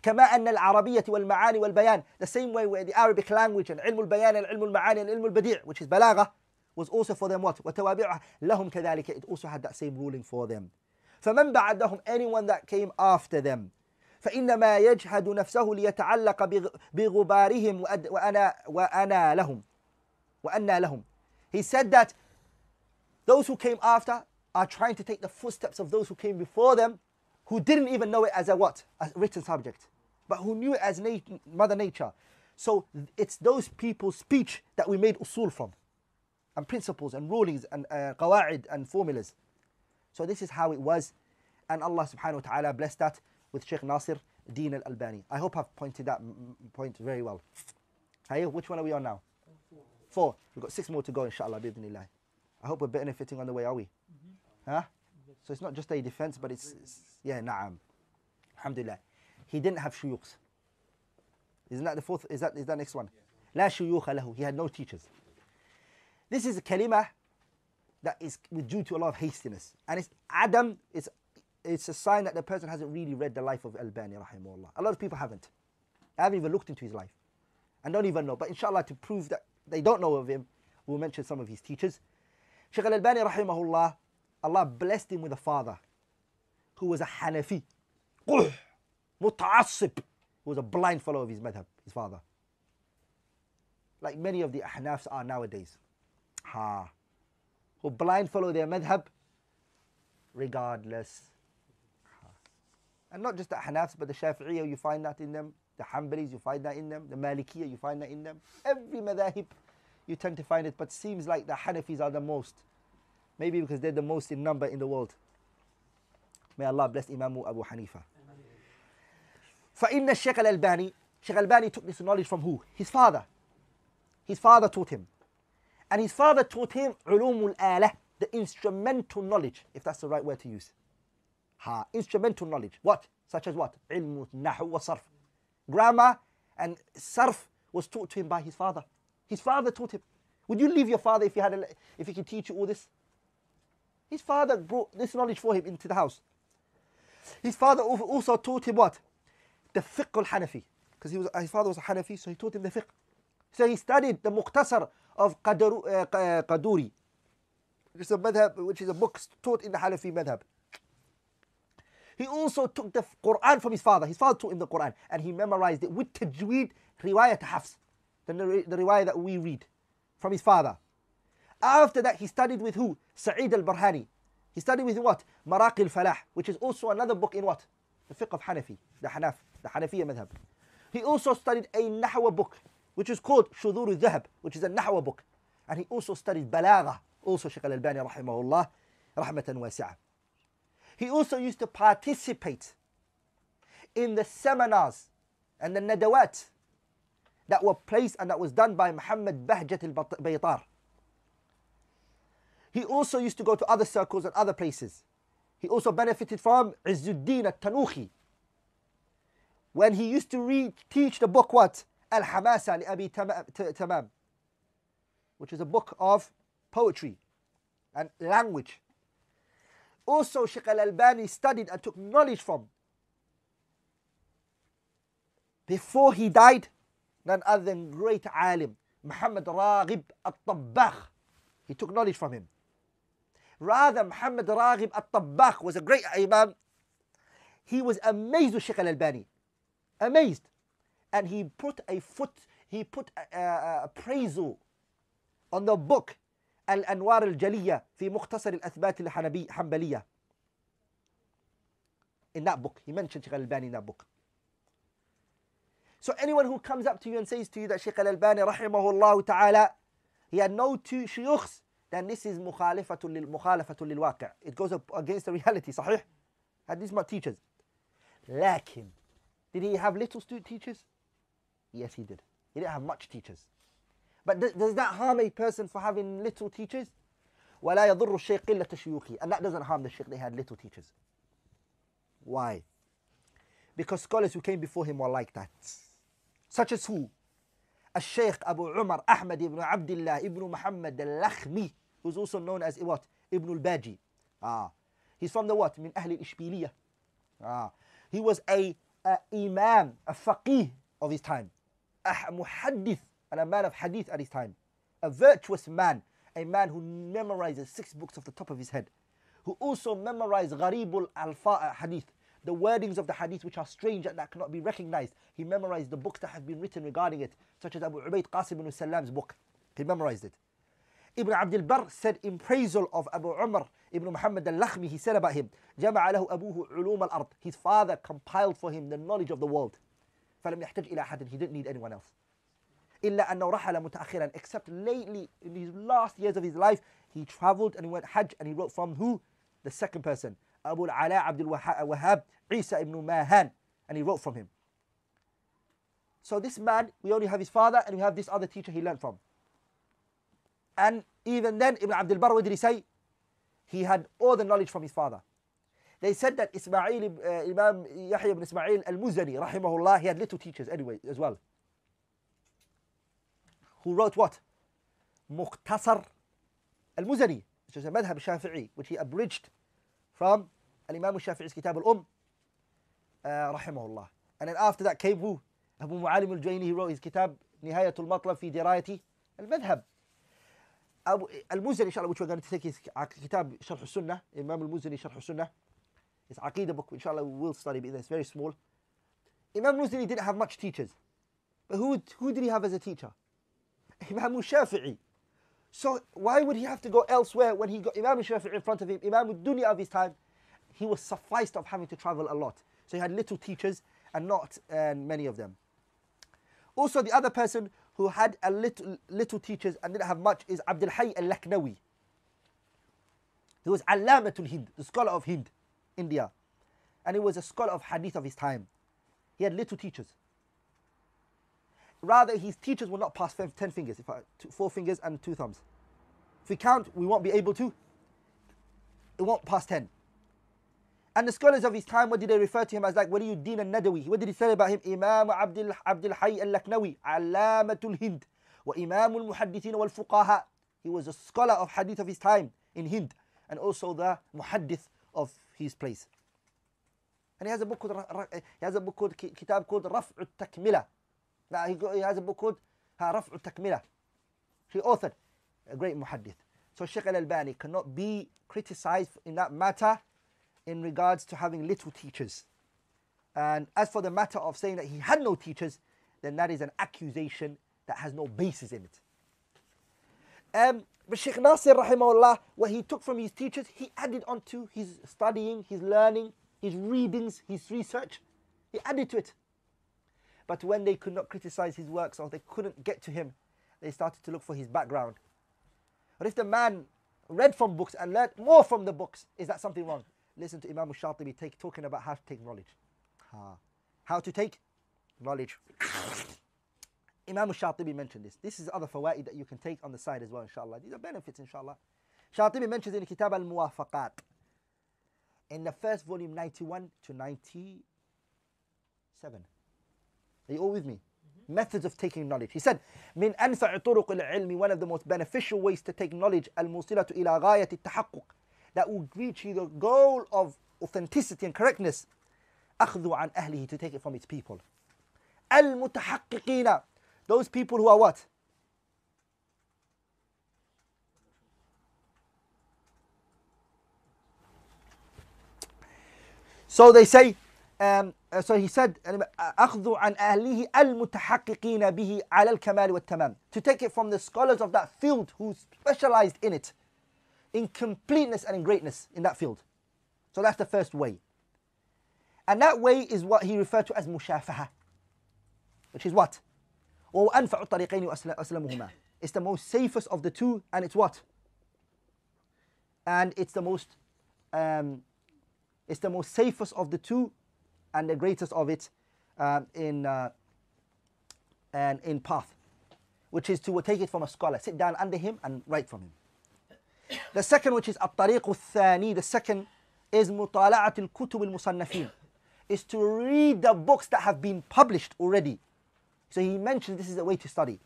كما أن العربية والمعاني والبيان, the same way where the Arabic language and علم البيان and علم المعاني and علم البديع, which is بلاغة, was also for them what? وتوابعها لهم كذلك, it also had that same ruling for them. فمن بعدهم, anyone that came after them. فإنما يجهد نفسه ليتعلق بغبارهم وأنا وأنا لهم وأنا لهم. He said that those who came after are trying to take the footsteps of those who came before them, who didn't even know it as a what? A written subject, but who knew it as na Mother Nature. So it's those people's speech that we made usul from, and principles and rulings and uh, qawa'id and formulas. So this is how it was, and Allah subhanahu wa ta'ala blessed that with Shaykh Nasiruddin Al-Albani. I hope I've pointed that point very well. Hey, which one are we on now? Four. Four. We've got six more to go, inshallah, bi'idhnillah. I hope we're benefiting on the way, are we? Mm-hmm. Huh? So it's not just a defense, but it's, it's yeah, na'am. Alhamdulillah. He didn't have shuyukhs. Isn't that the fourth? Is that is that next one? La shuyukha lahu. He had no teachers. This is a kalima that is due to a lot of hastiness. And it's adam, it's It's a sign that the person hasn't really read the life of Al-Albani rahimahullah. A lot of people haven't. I haven't even looked into his life. and don't even know. But inshallah, to prove that they don't know of him, we'll mention some of his teachers. Shaykh Al-Albani rahimahullah, Allah blessed him with a father who was a Hanafi, muta'assib, who was a blind follower of his madhab, his father. Like many of the Ahnafs are nowadays. Ha. Who blind follow their madhab regardless. Ha. And not just the Ahnafs, but the Shafi'iyya, you find that in them. The Hanbalis, you find that in them. The Malikiyya, you find that in them. Every madhahib, you tend to find it. But seems like the Hanafis are the most. Maybe because they're the most in number in the world. May Allah bless Imam Abu Hanifa. فَإِنَّ الشَّيْخَ الْأَلْبَانِي Shaykh Al-Albani took this knowledge from who? His father. His father taught him. And his father taught him ulumul alah, the instrumental knowledge, if that's the right word to use. Ha, instrumental knowledge. What? Such as what? Ilmu nahu wa sarf. Grammar and sarf was taught to him by his father. His father taught him. Would you leave your father if you had a, if he could teach you all this? His father brought this knowledge for him into the house. His father also taught him what? The fiqh al-Hanafi. Because he was, his father was a Hanafi, so he taught him the fiqh. So he studied the Muqtasar of Qaduri, which is a madhab, which is a book taught in the Hanafi madhab. He also took the Quran from his father. His father taught him the Quran, and he memorized it with tajweed, riwayat hafs, the, the riwayah that we read from his father. After that, he studied with who? Sa'eed Al-Burhani. He studied with what? Maraqi al-Falah, which is also another book in what? The fiqh of Hanafi, the Hanaf, the Hanafiya madhab. He also studied a Nahwa book, which is called Shudur al-Dhahab, which is a Nahwa book. And he also studied Balagha, also Shaykh Al-Albani rahimahullah, rahmatan wasi'ah. He also used to participate in the seminars and the nadawat that were placed and that was done by Muhammad Bahjat al-Baytar. He also used to go to other circles and other places. He also benefited from Izzuddin al-Tanuhi, when he used to read, teach the book what? Al-Hamasa li Abi Tamam, which is a book of poetry and language. Also, Shaykh Al-Albani studied and took knowledge from, before he died, none other than great alim, Muhammad Raghib al-Tabbakh. He took knowledge from him. Rather, Muhammad Raghib al-Tabbakh was a great imam. He was amazed with Shaykh Al-Albani. Amazed. And he put a foot, he put a appraisal on the book Al-Anwar al-Jaliyah fi Mukhtasar al-Athbat al-Hanbaliyah. In that book, he mentioned Shaykh Al-Albani in that book. So anyone who comes up to you and says to you that Shaykh Al-Albani rahimahullah ta'ala, he had no two shuyukhs, then this is mukhalifatun lil mukhalifatun lil waqi'. It goes up against the reality, sahih? And these are my teachers. Lakin, did he have little student teachers? Yes, he did. He didn't have much teachers. But th does that harm a person for having little teachers? وَلَا يَضُرُّ الشَّيْخِ إِلَّا تَشْيُوخِي. And that doesn't harm the shaykh, they had little teachers. Why? Because scholars who came before him were like that. Such as who? Al-Shaykh Abu Umar Ahmed ibn Abdullah ibn Muhammad al-Lakhmi, who's also known as what? Ibn al-Baji. Ah. He's from the what? Min Ahl al-Ishbiliyah. Ah. He was a, a imam, a faqih of his time. A muhaddith, and a man of hadith at his time. A virtuous man, a man who memorizes six books off the top of his head. Who also memorized Gharibul Alfa hadith, the wordings of the hadith which are strange and that cannot be recognized. He memorized the books that have been written regarding it, such as Abu Ubaid Qasim ibn Salam's book. He memorized it. Ibn Abd al-Barr said in praisal of Abu Umar ibn Muhammad al-Lakhmi, he said about him, Jama'a lahu abuhu ulum al-ard. His father compiled for him the knowledge of the world. فَلَمْ يَحْتَجْ إِلَى أَحَدٍ. He didn't need anyone else. إِلَّا أَنَّهُ رَحَلَ مُتَأَخِّرًا. Except lately, in his last years of his life, he traveled and he went Hajj, and he wrote from who? The second person. Abu al-Ala Abd al-Wahhab Isa ibn Mahan, and he wrote from him. So this man, we only have his father and we have this other teacher he learned from. And even then, Ibn Abd al-Barr, what did he say? He had all the knowledge from his father. They said that Ismail, uh, Imam Yahya ibn Ismail al-Muzani, rahimahullah, he had little teachers anyway as well. Who wrote what? Muqtasar al-Muzani, which is a madhab Shafi'i, which he abridged from Al-Imam al-Shafi'i's Kitab al-Um, uh, rahimahullah. And then after that came who? Abu Mu'alim al-Juwayni, he wrote his Kitab نهاية المطلب في دراية المذهب. Al-Muzani, inshallah, which we're going to take his kitab, Sharh al-Sunnah, Imam al-Muzani, Sharh al-Sunnah, his Aqeedah book, inshallah, we will study, but it's very small. Imam al-Muzani didn't have much teachers. But who, who did he have as a teacher? Imam al-Shafi'i. So why would he have to go elsewhere when he got Imam al-Shafi'i in front of him, Imam al-Dunya of his time? He was sufficed of having to travel a lot. So he had little teachers and not uh, many of them. Also, the other person who had a little, little teachers and didn't have much is Abd al-Hayy al-Laknawi. He was Allamatul Hind, the scholar of Hind, India. And he was a scholar of hadith of his time. He had little teachers. Rather, his teachers will not pass ten fingers, if I, two, four fingers and two thumbs. If we count, we won't be able to. It won't pass ten. And the scholars of his time, what did they refer to him as? Like, what do you Deen al-Nadawi? What did he say about him? Imam Abdul Hayy al-Laknawi, Allamatul Hind, wa Imam al-Muhaddithin wal-Fuqaha. He was a scholar of hadith of his time in Hind, and also the muhaddith of his place. And he has a book called he has a book called kitab called Raf'u Takmila. Now he, he has a book called Raf'u Takmila. He authored a great muhaddith. So Shaykh Al-Albani cannot be criticized in that matter, in regards to having little teachers. And as for the matter of saying that he had no teachers, then that is an accusation that has no basis in it. Um, but Shaykh Nasir, rahimahullah, what he took from his teachers, he added onto his studying, his learning, his readings, his research. He added to it. But when they could not criticize his works, or they couldn't get to him, they started to look for his background. But if the man read from books and learned more from the books, is that something wrong? Listen to Imam al-Shatibi take, talking about how to take knowledge. Ha. How to take knowledge. Imam al-Shatibi mentioned this. This is other fawaid that you can take on the side as well, inshallah. These are benefits, inshallah. Shatibi mentions in Kitab al-Muwafaqat, in the first volume, ninety-one to ninety-seven. Are you all with me? Mm-hmm. Methods of taking knowledge. He said, min anfa'i turuq al-ilmi, one of the most beneficial ways to take knowledge, al-musilatu ila ghayat al-tahaqquq, that would reach you the goal of authenticity and correctness. أخذوا عن أهله, to take it from its people. المتحققين, those people who are what? So they say, um, so he said, أخذوا عن أهله المتحققين به على الكمال والتمام. To take it from the scholars of that field who specialized in it, in completeness and in greatness in that field. So that's the first way. And that way is what he referred to as mushafaha, which is what? وَأَنْفَعُ الطَّرِيقَيْنِ وَأَسْلَمُهُمَا. It's the most safest of the two, and it's what? And it's the most, um, it's the most safest of the two, and the greatest of it um, in uh, and in path, which is to take it from a scholar, sit down under him and write from him. The second, which is الطريق الثاني, the second is مطالعة الكتب المصنفين, is to read the books that have been published already. So he mentioned this is a way to study.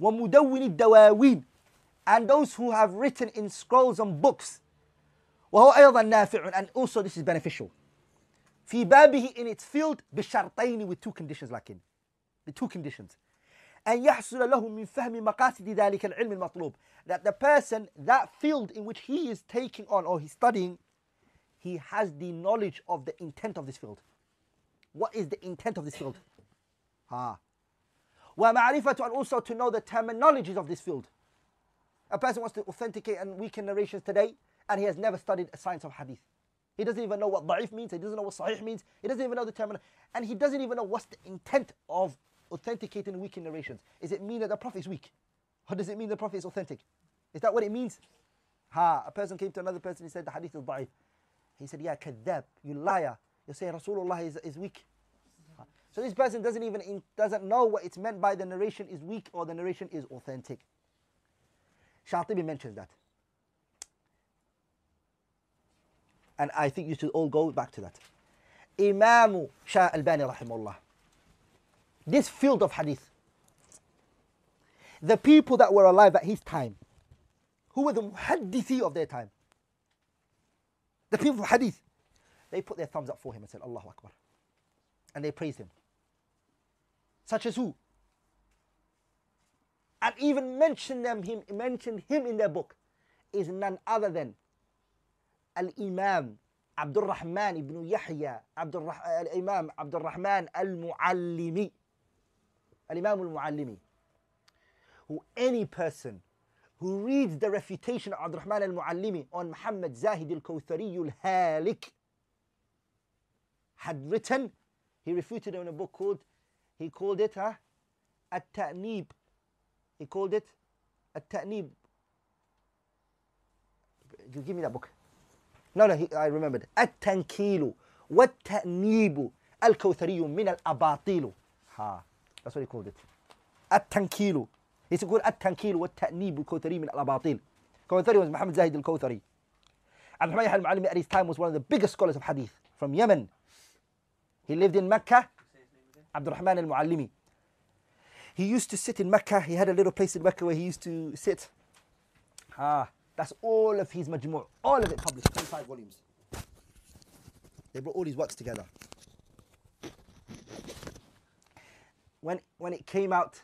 ومدون الدواوين, and those who have written in scrolls and books. وهو أيضا نافع, and also this is beneficial. في بابه, in its field, بشرطين, with two conditions, like in the two conditions. أن يحصل له من فهم مقاصد ذلك العلم المطلوب, that the person, that field in which he is taking on or he's studying, he has the knowledge of the intent of this field. What is the intent of this field? Ah. ومعرفة, and also to know the terminologies of this field. A person wants to authenticate and weaken narrations today, and he has never studied a science of hadith. He doesn't even know what da'if means, he doesn't know what sahih means, he doesn't even know the terminology, and he doesn't even know what's the intent of authenticating weak in narrations. Does it mean that the Prophet is weak? Or does it mean the Prophet is authentic? Is that what it means? Ha, a person came to another person and said, the hadith is da'if. He said, ya kadhab, you liar. You say Rasulullah is, is weak. Ha. So this person doesn't even in, doesn't know what it's meant by the narration is weak or the narration is authentic. Shatibi mentions that. And I think you should all go back to that. Imam Shah Albani, rahimahullah. This field of hadith, the people that were alive at his time, who were the muhaddithi of their time, the people of hadith, they put their thumbs up for him and said, Allahu Akbar. And they praised him. Such as who? and even mention them, him, mentioned him in their book, is none other than Al-Imam Abdul Rahman Ibn Yahya, Abdul Imam Abdul Rahman Al-Mu'allimi, Al-Imam Al-Mu'allimi, who any person who reads the refutation of Abdul Rahman Al-Mu'allimi on Muhammad Zahid Al-Kawthari Al-Halik had written, he refuted it in a book called, he called it huh, At Ta'nib, he called it At Ta'nib. You give me that book. No, no, he, I remembered. At Tankilu wa Ta'nibu Al Kothariyum min al Abatilu. Ha, that's what he called it. At Tankilu. It's called At Tankilu wa Ta'nibu Al Kothariyum min al Abatil. Kothariyum was Muhammad Zahid Al Kothari. Abdul Rahman Al Mu'allimi at his time was one of the biggest scholars of hadith from Yemen. He lived in Mecca. Abdul Rahman Al Mu'allimi. He used to sit in Mecca. He had a little place in Mecca where he used to sit. Ah. That's all of his majmu', all of it published, twenty-five volumes. They brought all his works together. When, when it came out,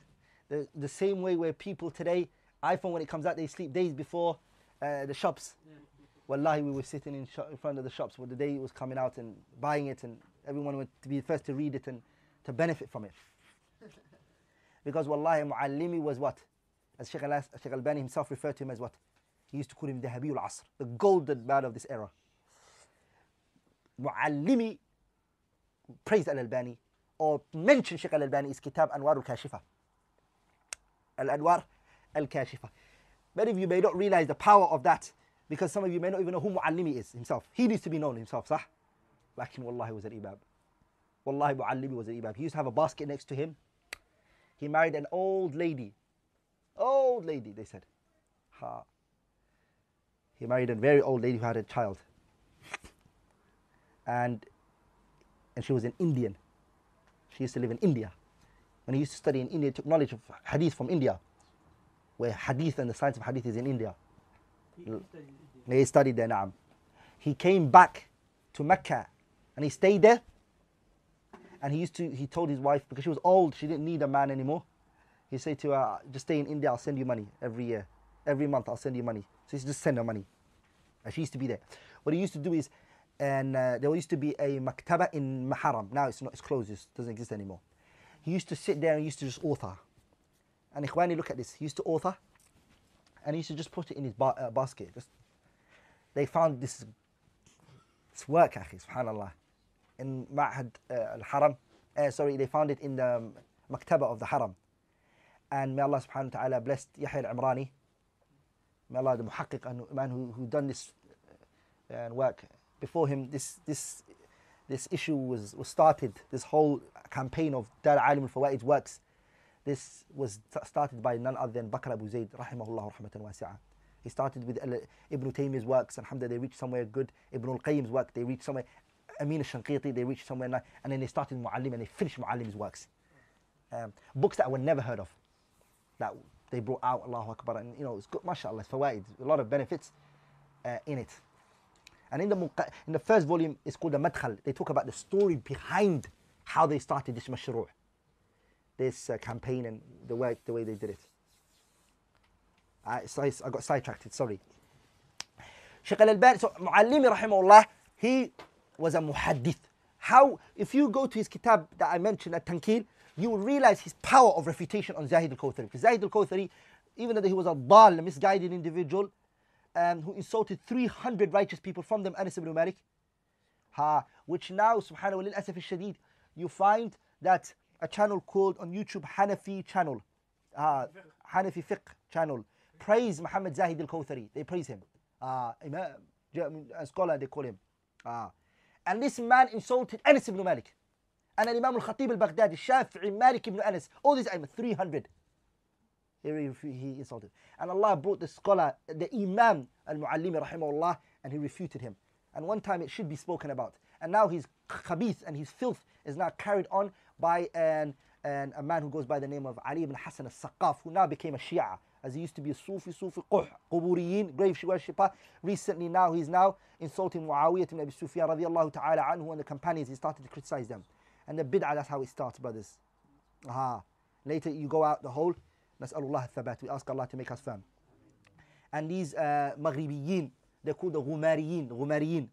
the, the same way where people today, iPhone when it comes out, they sleep days before uh, the shops. Yeah. Wallahi, we were sitting in, in front of the shops when the day it was coming out and buying it, and everyone went to be the first to read it and to benefit from it. Because wallahi, Mu'allimi was what? As Shaykh Al-Albani himself referred to him as what? He used to call him the Habibul Asr, the golden man of this era. Mu'allimi praised Al-Albani, or mentioned Shaykh Al-Albani, is Kitab Anwar al-Kashifa. Al-Anwar al-Kashifa. Many of you may not realize the power of that, because some of you may not even know who Mu'allimi is himself. He needs to be known himself, sah? Lakin wallahi was an imam. Wallahi Mu'allimi was an imam. He used to have a basket next to him. He married an old lady. Old lady, they said. Ha. He married a very old lady who had a child, and and she was an Indian. She used to live in India. When he used to study in India, he took knowledge of hadith from India, where hadith and the science of hadith is in India. He studied, he studied there, na'am. He came back to Mecca, and he stayed there. And he used to, he told his wife, because she was old, she didn't need a man anymore. He said to her, "Just stay in India. I'll send you money every year, every month. I'll send you money." So he used to just send her money. And she used to be there. What he used to do is, and uh, there used to be a maktaba in Maharam. Now it's not, it's closed, it doesn't exist anymore. He used to sit there and used to just author. And Ikhwani, look at this. He used to author, and he used to just put it in his ba uh, basket. Just, they found this, this work, akhi, subhanallah, in Ma'had uh, al-Haram. Uh, sorry, they found it in the um, maktaba of the Haram. And may Allah subhanahu wa ta'ala bless Yahya al-Imrani. May Allah, the muhaqqiq, and man who, who done this uh, work before him, this this this issue was, was started. This whole campaign of Dar Alim al-Fawaid works, this was started by none other than Bakr Abu Zayd, rahimahullah rahmatan wasi'ah. He started with Ibn Taymiyyah's works, and alhamdulillah, they reached somewhere good. Ibn al-Qayyim's work, they reached somewhere. Amin al-Shanqiti, they reached somewhere. And then they started Mu'allim, and they finished Mu'allim's works. Um, books that were never heard of, that they brought out, Allahu Akbar, and you know, it's good, mashallah, fawaid, a lot of benefits uh, in it. And in the, in the first volume, it's called the Madkhal. They talk about the story behind how they started this mashru', this uh, campaign, and the way, the way they did it. I, so I, I got sidetracked, sorry. Shaykh Al-Albani, so Mu'allimi rahimahullah, he was a muhaddith. How, if you go to his kitab that I mentioned, At-Tankil, you will realize his power of refutation on Zahid al-Kawthari. Because Zahid al-Kawthari, even though he was a dal, a misguided individual, um, who insulted three hundred righteous people, from them Anas ibn Malik, ha, which now, subhanahu wa lil-asaf al-shadid, you find that a channel called on YouTube, Hanafi channel, uh, Hanafi fiqh channel, praise Muhammad Zahid al-Kawthari. They praise him. Uh, imam, a scholar, they call him. Uh, and this man insulted Anas ibn Malik. And Imam al-Khatib al-Baghdadi, Shafi'i, Malik ibn Anas, all these imams, three hundred. He, he, he insulted. And Allah brought the scholar, the Imam al-Mu'allimi rahimahullah, and he refuted him. And one time it should be spoken about. And now his khabith and his filth is now carried on by an, an, a man who goes by the name of Ali ibn Hassan al-Saqqaf, who now became a Shia, as he used to be a Sufi, Sufi Quh, Quburiyin, grave worshipper. Recently now he's now insulting Muawiyah ibn Abi Sufyan radiallahu ta'ala anhu and the companions. He started to criticize them. And the bid'ah, that's how it starts, brothers. Aha. Later you go out, the whole Nas'alullah al-thabat. We ask Allah to make us firm. And these uh, Maghribiyin, they're called the Ghumariyin, Ghumariyin,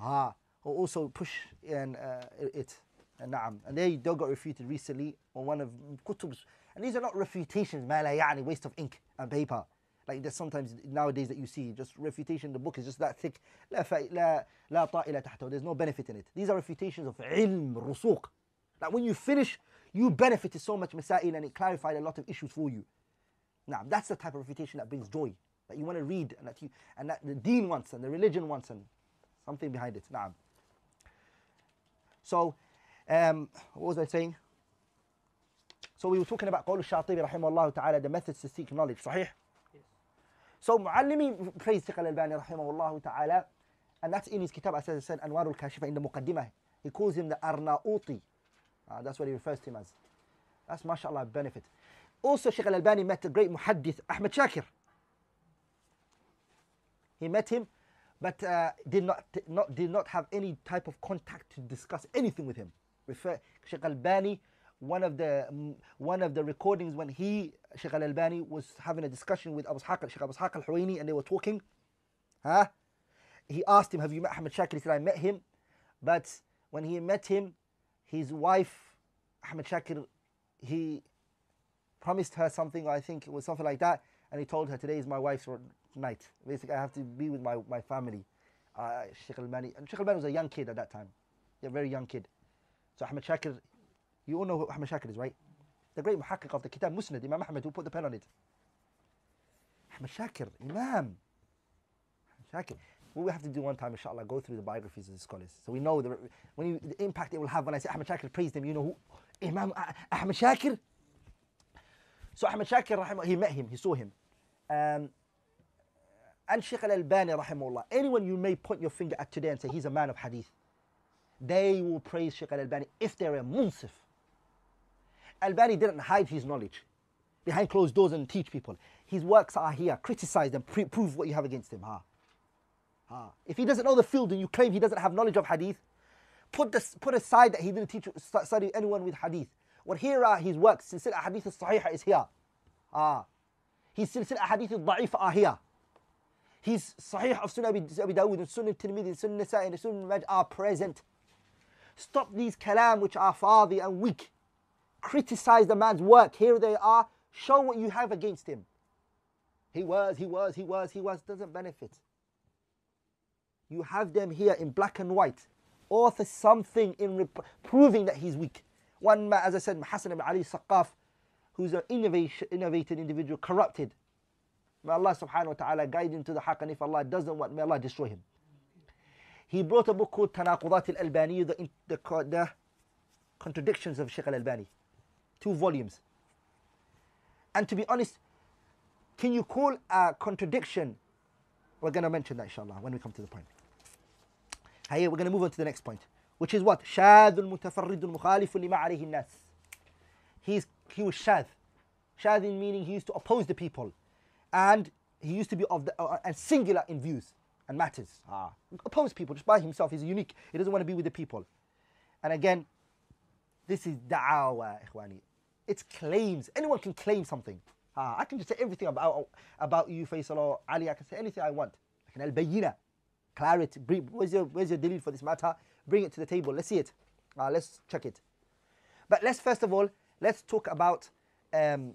ah, who also push and uh, it. And na'am. And they got refuted recently on one of Kutub's. And these are not refutations, ma la ya'ni, waste of ink and paper. Like there's sometimes nowadays that you see, just refutation, the book is just that thick. La la la ta'ila tahtahu. There's no benefit in it. These are refutations of ilm, rusuq. Like when you finish, you benefited so much masail and it clarified a lot of issues for you. Now, that's the type of refutation that brings joy. That you want to read and that, you, and that the deen wants and the religion wants and something behind it. Na'am. So, um, what was I saying? So we were talking about Qawl al-Shatibi rahimahullah ta'ala, the methods to seek knowledge. Sahih? Yes. So Mu'allimi praised Shaykh al-Albani rahimahullah ta'ala, and that's in his kitab, as I said, Anwar al-Kashifa, in the Muqaddimah. He calls him the Arnauti. Uh, that's what he refers to him as. That's mashallah benefit. Also Shaykh al-Albani met the great muhaddith Ahmed Shakir. He met him, but uh, did not not did not have any type of contact to discuss anything with him. Refer Shaykh al-Albani, one of the one of the recordings when he Shaykh al-Albani was having a discussion with Abu Ishaq, Shaykh Abu Ishaq al-Huwaini, and they were talking. Huh? He asked him, "Have you met Ahmed Shakir?" He said, "I met him," but when he met him, his wife, Ahmed Shakir, he promised her something. I think it was something like that, and he told her, "Today is my wife's night. Basically, I have to be with my, my family." Uh, Shaykh al-Albani, and Shaykh al-Albani was a young kid at that time, a very young kid. So Ahmed Shakir, you all know who Ahmed Shakir is, right? The great muhaqqiq of the kitab Musnad, Imam Ahmed, who put the pen on it. Ahmed Shakir, Imam. Shakir. What we have to do one time, inshallah, go through the biographies of the scholars, so we know the, when you, the impact it will have when I say Ahmed Shakir praised him. You know who? Imam Ahmed Shakir. So Ahmed Shakir, he met him, he saw him. Um, And Shaykh al-Albani rahimahullah, anyone you may point your finger at today and say he's a man of hadith, they will praise Shaykh al-Albani if they're a munsif. Albani didn't hide his knowledge behind closed doors and teach people. His works are here. Criticize them, prove what you have against him. Ha. Ha. If he doesn't know the field and you claim he doesn't have knowledge of hadith, put, this, put aside that he didn't teach study anyone with hadith. Well, here are his works. Silsila hadith al-Sahiha is here. Ah. His silsila hadith al-Da'if are here. His Sahih of Sunnah Abi Dawud and Sunnah Tirmidhi and Sunnah Nasa'i and Sunnah Maj are present. Stop these kalam which are fadhi and weak. Criticize the man's work. Here they are. Show what you have against him. He was, he was, he was, he was. Doesn't benefit. You have them here in black and white. Author something in proving that he's weak. One man, as I said, Muhassan Ibn Ali Saqqaf, who's an innovated individual, corrupted. May Allah subhanahu wa ta'ala guide him to the haqq, and if Allah doesn't want, may Allah destroy him. He brought a book called Tanaqudat al-Albani, the, the, the contradictions of Shaykh al-Albani. Two volumes. And to be honest, can you call a contradiction? We're going to mention that inshallah when we come to the point. Hey, we're going to move on to the next point, which is what? Shadh al-mutafarrid al-mukhalif lima alayhi al-nas. He was shadh. Shadh meaning he used to oppose the people. And he used to be of the, uh, and singular in views and matters. Ah. Oppose people just by himself. He's unique. He doesn't want to be with the people. And again, this is da'awah, ikhwani. It's claims. Anyone can claim something. Ah. I can just say everything about, about you, Faisal or Ali. I can say anything I want. I can al-bayyina. Clarity. Where's your, where's your delil for this matter? Bring it to the table. Let's see it. Ah, let's check it. But let's first of all, let's talk about... Um,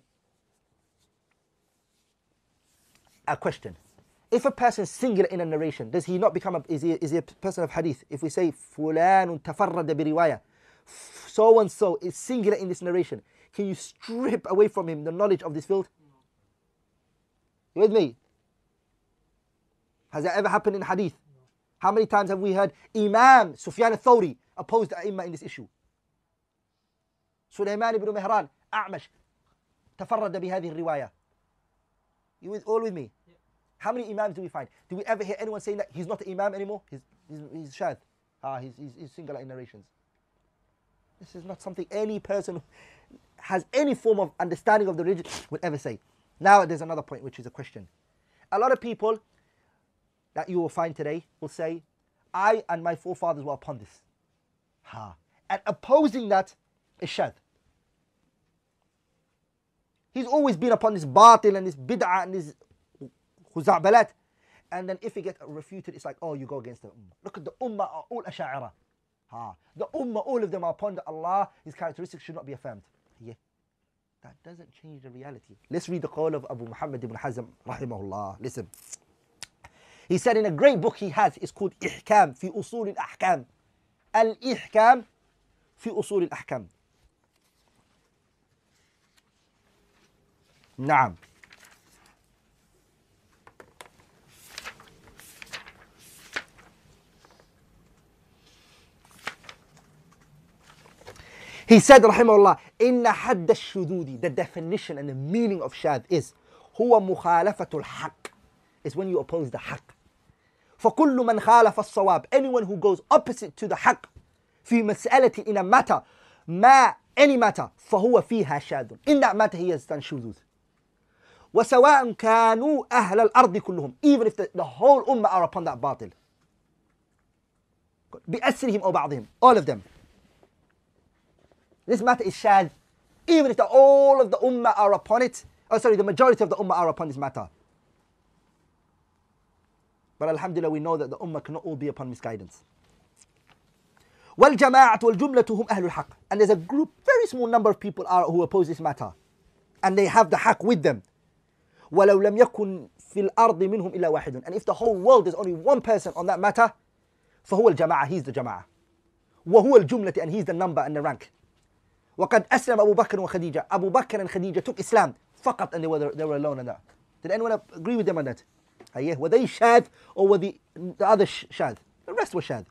A question: if a person is singular in a narration, does he not become a is he is he a person of hadith? If we say fulanun tafarrada bi riwaya, so and so is singular in this narration, can you strip away from him the knowledge of this field? You with me? Has that ever happened in hadith? How many times have we heard Imam Sufyan al-Thawri opposed the A'imma in this issue? Sulaiman ibn Mihran, A'mash, tafarrada bi hadhihi riwaya. You with, all with me? Yeah. How many imams do we find? Do we ever hear anyone saying that he's not an imam anymore? He's, he's, he's shadh. Ah, he's, he's, he's singular in narrations. This is not something any person who has any form of understanding of the religion would ever say. Now there's another point, which is a question. A lot of people that you will find today will say, I and my forefathers were upon this. Ha. And opposing that is shadh. He's always been upon this batil and this bid'ah and this khuzabalat. And then if he gets refuted, it's like, oh, you go against the ummah. Look at the ummah are all asha'ira. Ha. The ummah, all of them are upon that Allah, his characteristics should not be affirmed. Yeah. That doesn't change the reality. Let's read the call of Abu Muhammad ibn Hazm, rahimahullah. Listen. He said in a great book he has, it's called Ihkam fi Usul al-Ahkam. Al-Ihkam fi Usul al-Ahkam. Naam. He said, rahimahullah, inna hadd al-shududi, the definition and the meaning of shad is huwa mukhalafatul haqq, is when you oppose the haqq. فَكُلُّ مَنْ خَالَفَ الصَّوَابِ, anyone who goes opposite to the haqq, فِي مَسْأَلَةٍ, in a matter, ma, any matter, فَهُوَ فِيهَا شَادٌ, in that matter he has done shudud. وَسَوَاءٌ كَانُوا أَهْلَ الْأَرْضِ كُلُّهُم, even if the, the whole ummah are upon that batil. بِأَسْرِهِمْ أَوْ بَعْضِهِمْ, all of them. This matter is shad, even if the, all of the ummah are upon it. Oh, sorry, the majority of the ummah are upon this matter. But alhamdulillah, we know that the ummah cannot all be upon misguidance. وَالْجَمَاعَةُ وَالْجُمْلَةُ هُمْ أَهْلُ الْحَقِّ. And there's a group, very small number of people are, who oppose this matter. And they have the haqq with them. وَلَوْ لَمْ يَكُنْ فِي الْأَرْضِ مِنْهُمْ إِلَّا وَاحِدٌ. And if the whole world, there's only one person on that matter, فَهُوَ الْجَمَاعَةُ, he's the jama'ah. وَهُوَ الْجُمْلَةُ, and he's the number and the rank. وَقَدْ أَسْلَمَ أَبُو بَكْرٍ وَخَدِيجَةُ. Abu Bakr and Khadija took Islam. فقط, and they were, they were alone on that. Did anyone agree with them on that? Were they shad or were the, the other shad? The rest were shad.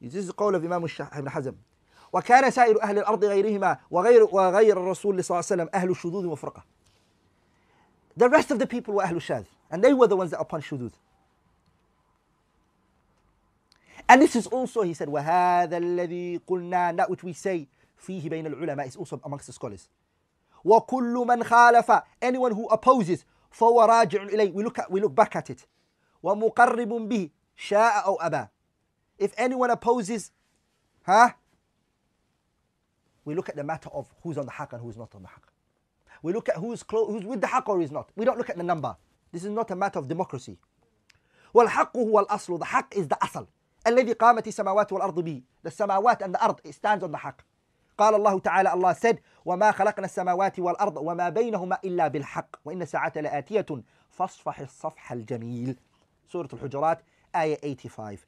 This is the call of Imam Ibn Hazm. وَكَانَ سَائِرُ أَهْلِ الْأَرْضِ غَيْرِهِمَا وَغَيْرُ وَغَيْرُ الرَّسُولِ صَلَّى اللَّهُ عَلَيْهِ وَسَلَّمَ أَهْلُ الشُّذُوذِ وَفْرَقَةٍ. The rest of the people were Ahlul Shad, and they were the ones that upon shudud. And this is also, he said, وَهَذَا الَّذِي قُلْنَا, that which we say, فيه بين العلماء, is also amongst the scholars. وَكُلُّ مَنْ خَالَفَ, anyone who opposes, فَهُوَ رَاجِعٌ إِلَيْهِ, we look at, we look back at it. وَمُقَرِّبٌ بِهِ شَاءَ أَوْ أَبَى, if anyone opposes, huh? We look at the matter of who's on the haqq and who's not on the haqq. We look at who's close, who's with the haqq or is not. We don't look at the number. This is not a matter of democracy. وَالْحَقُّ هُوَ الْأَصْلُ, the haqq is the asl. الَّذِي قَامَتِ السَّمَاوَاتُ وَالْأَرْضُ بِهِ, the samawat and the ard, it stands on the haqq. قال الله تعالى, Allah said, وَمَا خَلَقْنَا السَّمَاوَاتِ وَالْأَرْضَ وَمَا بَيْنَهُمَا إِلَّا بِالْحَقِّ وَإِنَّ السَّاعَةَ لَآتِيَةٌ فَاصْفَحِ الصَّفْحَ الْجَمِيلِ. Surah Al-Hujurat, Ayah eighty-five.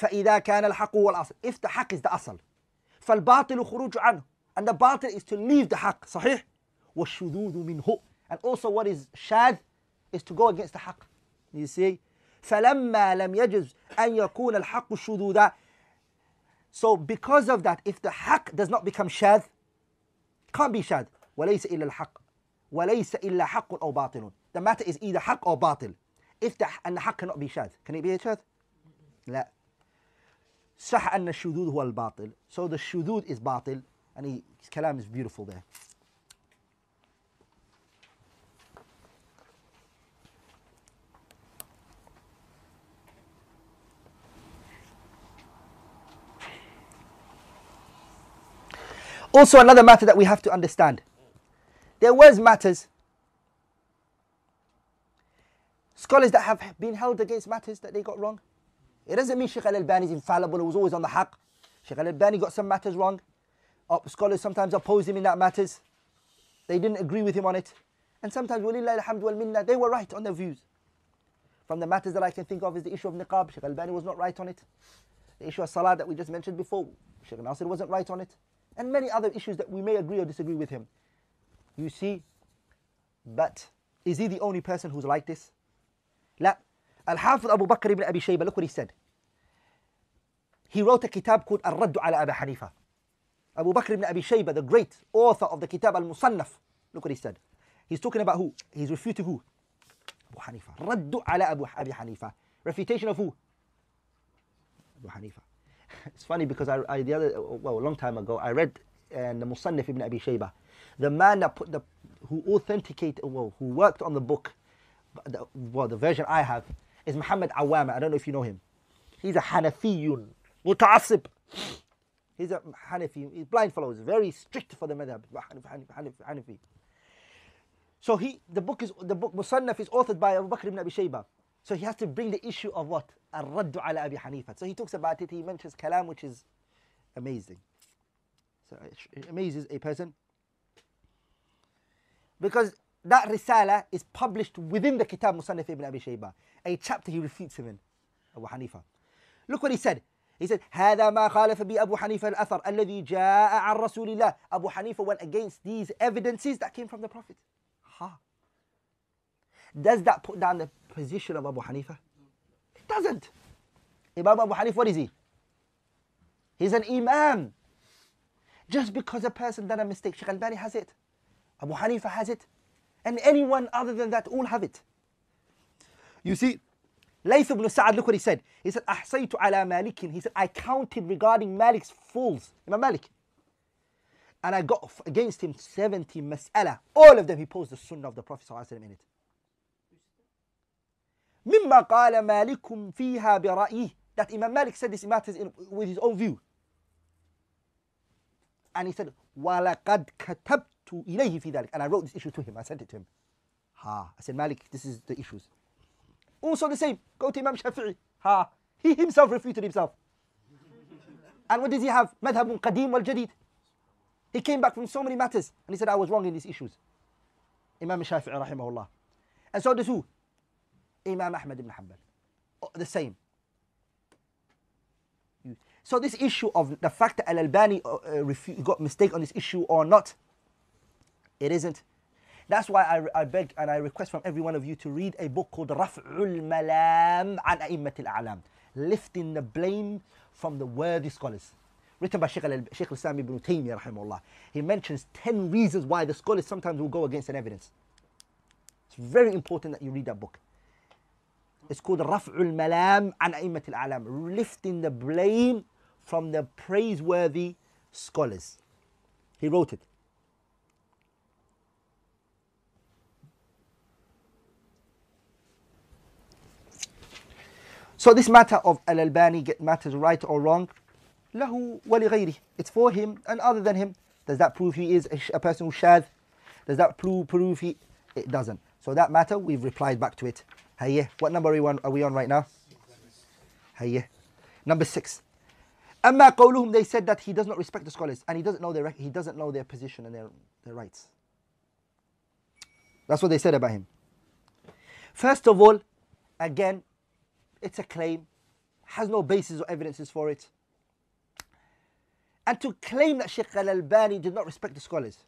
فَإِذَا كَانَ الْحَقُّ وَالْأَصْلُ, if the haqq is the asl, فَالْبَاطِلُ خُرُوجُ عَنْهُ, and the batil is to leave the haqq, صحيح؟ وَالشُّذُوذُ مِنْهُ, and also what is shad is to go against the haqq. You see? فَلَمَّا لَمْ يَجِزْ أَنْ يَكُونَ الْحَقُّ الشُّذُوذَ. So because of that, if the haqq does not become shad, can't be shad. وَلَيْسَ إِلَّا الْحَقِّ وَلَيْسَ إِلَّا حَقٌّ أَوْ بَاطِلٌ. The matter is either haqq or batil. If the, and the haqq cannot be shad. Can it be a shad? لا. صح أن الشذوذ هو الباطل. So the shudud is batil. And he, his kalam is beautiful there. Also, another matter that we have to understand. There was matters, scholars that have been held against matters that they got wrong. It doesn't mean Shaykh Al-Albani is infallible, he was always on the haqq. Shaykh Al-Albani got some matters wrong. Scholars sometimes oppose him in that matters. They didn't agree with him on it. And sometimes, walillahi alhamdu wal minna, they were right on their views. From the matters that I can think of is the issue of niqab. Shaykh Al-Albani was not right on it. The issue of salah that we just mentioned before, Shaykh Nasir wasn't right on it. And many other issues that we may agree or disagree with him. You see, but is he the only person who's like this? La. Al-Hafidh Abu Bakr ibn Abi Shayba, look what he said. He wrote a kitab called Ar-Raddu ala Abi Hanifa. Abu Bakr ibn Abi Shayba, the great author of the kitab Al-Musannaf, look what he said. He's talking about who? He's refuting who? Abu Hanifa. Raddu ala Abu, Abi Hanifa. Refutation of who? Abu Hanifa. It's funny because I, I the other well a long time ago I read uh, the Musannaf ibn Abi Shayba, the man that put the who authenticated well who worked on the book. The, well, the version I have is Muhammad Awama. I don't know if you know him. He's a Hanafiyun, muta'assib. He's a Hanafi. He's blind fellow. He's very strict for the madhab. Hanafi. So he, the book is, the book Musannaf is authored by Abu Bakr ibn Abi Shayba. So he has to bring the issue of what? Ar-Raddu ala Abi Hanifa. So he talks about it, he mentions kalam, which is amazing. So it amazes a person. Because that Risala is published within the Kitab Musannaf ibn Abi Shayba. A chapter he refutes him in, Abu Hanifa. Look what he said. He said, هَذَا مَا خَالَفَ بِي أَبُو حَنِيفَ الْأَثَرَ الَّذِي جَاءَ عَنْ رَسُولِ اللَّهِ. Abu Hanifa went against these evidences that came from the Prophet. Ha. Does that put down the position of Abu Hanifa? It doesn't. Imam Abu Hanifa, what is he? He's an Imam. Just because a person done a mistake, Shaykh Al-Bani has it, Abu Hanifa has it, and anyone other than that all have it. You see, Layth ibn Sa'ad, look what he said. He said, أحصيت على مالك. He said, I counted regarding Malik's fools, Imam Malik. And I got against him seventy mas'ala. All of them he posed the sunnah of the Prophet ﷺ in it. مما قال مالك فيها برأيه. That Imam Malik said this matters in, with his own view. And he said, وَلَقَدْ كَتَبْتُ إِلَيْهِ فِي ذَلِكَ. And I wrote this issue to him. I sent it to him. Ha. I said, Malik, this is the issues. Also the same. Go to Imam Shafi'i. Ha. He himself refuted himself. And what does he have? مذهب قديم والجديد. He came back from so many matters and he said, I was wrong in these issues. Imam Shafi'i rahimahullah. And so does who? Imam Ahmad ibn Hanbal. Oh, the same. So this issue of the fact that Al-Albani uh, got mistake on this issue or not, it isn't. That's why I, I beg and I request from every one of you to read a book called Raf'ul Malam an A'immatil A'lam. Lifting the blame from the worthy scholars. Written by Shaykh al-Islam ibn Taymiyyah rahimahullah. He mentions ten reasons why the scholars sometimes will go against an evidence. It's very important that you read that book. It's called Raf'ul Malam an A'immatil A'lam. Lifting the blame from the praiseworthy scholars. He wrote it. So this matter of Al-Albani get matters right or wrong, lahu wa li ghayrihi. It's for him and other than him. Does that prove he is a, a person who shadh? Does that prove, prove he? It doesn't. So that matter, we've replied back to it. Hayya. What number are we on, are we on right now? Hayya. Number six. Amma qawluhum, they said that he does not respect the scholars and he doesn't know their, he doesn't know their position and their, their rights. That's what they said about him. First of all, again, it's a claim, has no basis or evidences for it. And to claim that Shaykh Al-Albani did not respect the scholars,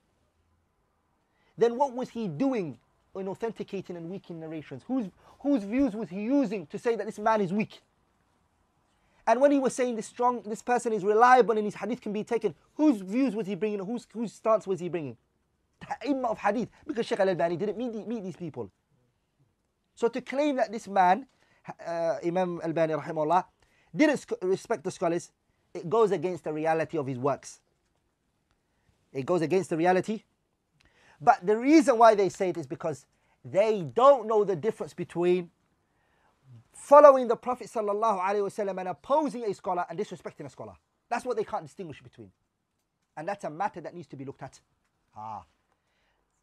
then what was he doing in authenticating and weakening narrations? Whose, whose views was he using to say that this man is weak? And when he was saying this strong, this person is reliable and his hadith can be taken, whose views was he bringing? Whose, whose stance was he bringing? The Imam of hadith, because Shaykh Al-Albani didn't meet, meet these people. So to claim that this man, uh, Imam Al-Albani rahimahullah, didn't respect the scholars, it goes against the reality of his works. It goes against the reality. But the reason why they say it is because they don't know the difference between following the Prophet sallallahu alaihi wasallam and opposing a scholar and disrespecting a scholar. That's what they can't distinguish between. And that's a matter that needs to be looked at. Ah.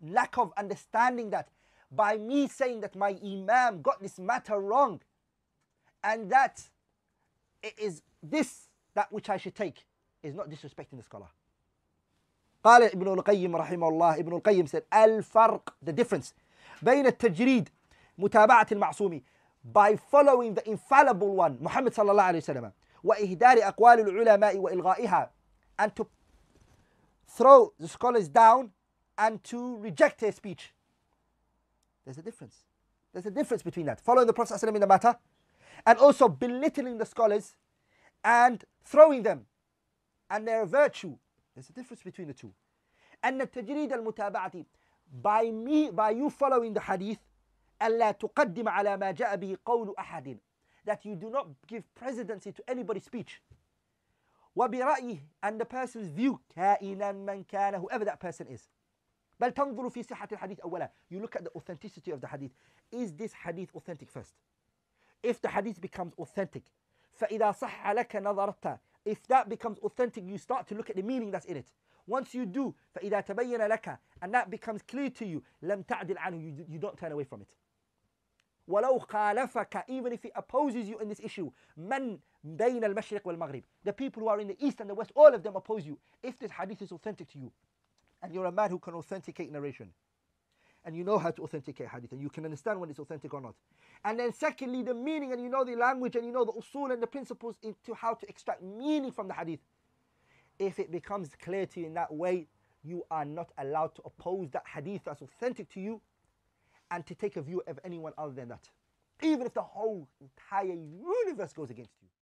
Lack of understanding that by me saying that my Imam got this matter wrong and that it is this that which I should take is not disrespecting the scholar. قال ابن القيم رحمه الله, ابن القيم said, الفرق, the difference, بين التجريد, متابعة المعصوم, by following the infallible one, Muhammad صلى الله عليه وسلم, وإهدار أقوال العلماء وإلغائها, and to throw the scholars down and to reject their speech. There's a difference. There's a difference between that. Following the Prophet صلى الله عليه وسلم in the matter, and also belittling the scholars and throwing them and their virtue. There's a difference between the two. And التجريد المتابعة, by me, by you following the hadith, ألا تقدم على ما جاء به قول أحد, that you do not give presidency to anybody's speech. وبرأيه, and the person's view, كائنا من كان, whoever that person is. بل تنظر في صحة الحديث أولا. You look at the authenticity of the hadith. Is this hadith authentic first? If the hadith becomes authentic, فإذا صح لك نظرت, if that becomes authentic, you start to look at the meaning that's in it. Once you do, فَإِذَا تَبَيَّنَ لَكَ, and that becomes clear to you, لَمْ تَعْدِلْ عَنْهُ, you, you don't turn away from it. وَلَوْ خَالَفَكَ, even if he opposes you in this issue, مَنْ بَيْنَ الْمَشْرِقِ وَالْمَغْرِبِ, the people who are in the east and the west, all of them oppose you. If this hadith is authentic to you, and you're a man who can authenticate narration, and you know how to authenticate hadith, and you can understand when it's authentic or not. And then secondly, the meaning, and you know the language, and you know the usul and the principles into how to extract meaning from the hadith. If it becomes clear to you in that way, you are not allowed to oppose that hadith that's authentic to you, and to take a view of anyone other than that, even if the whole entire universe goes against you.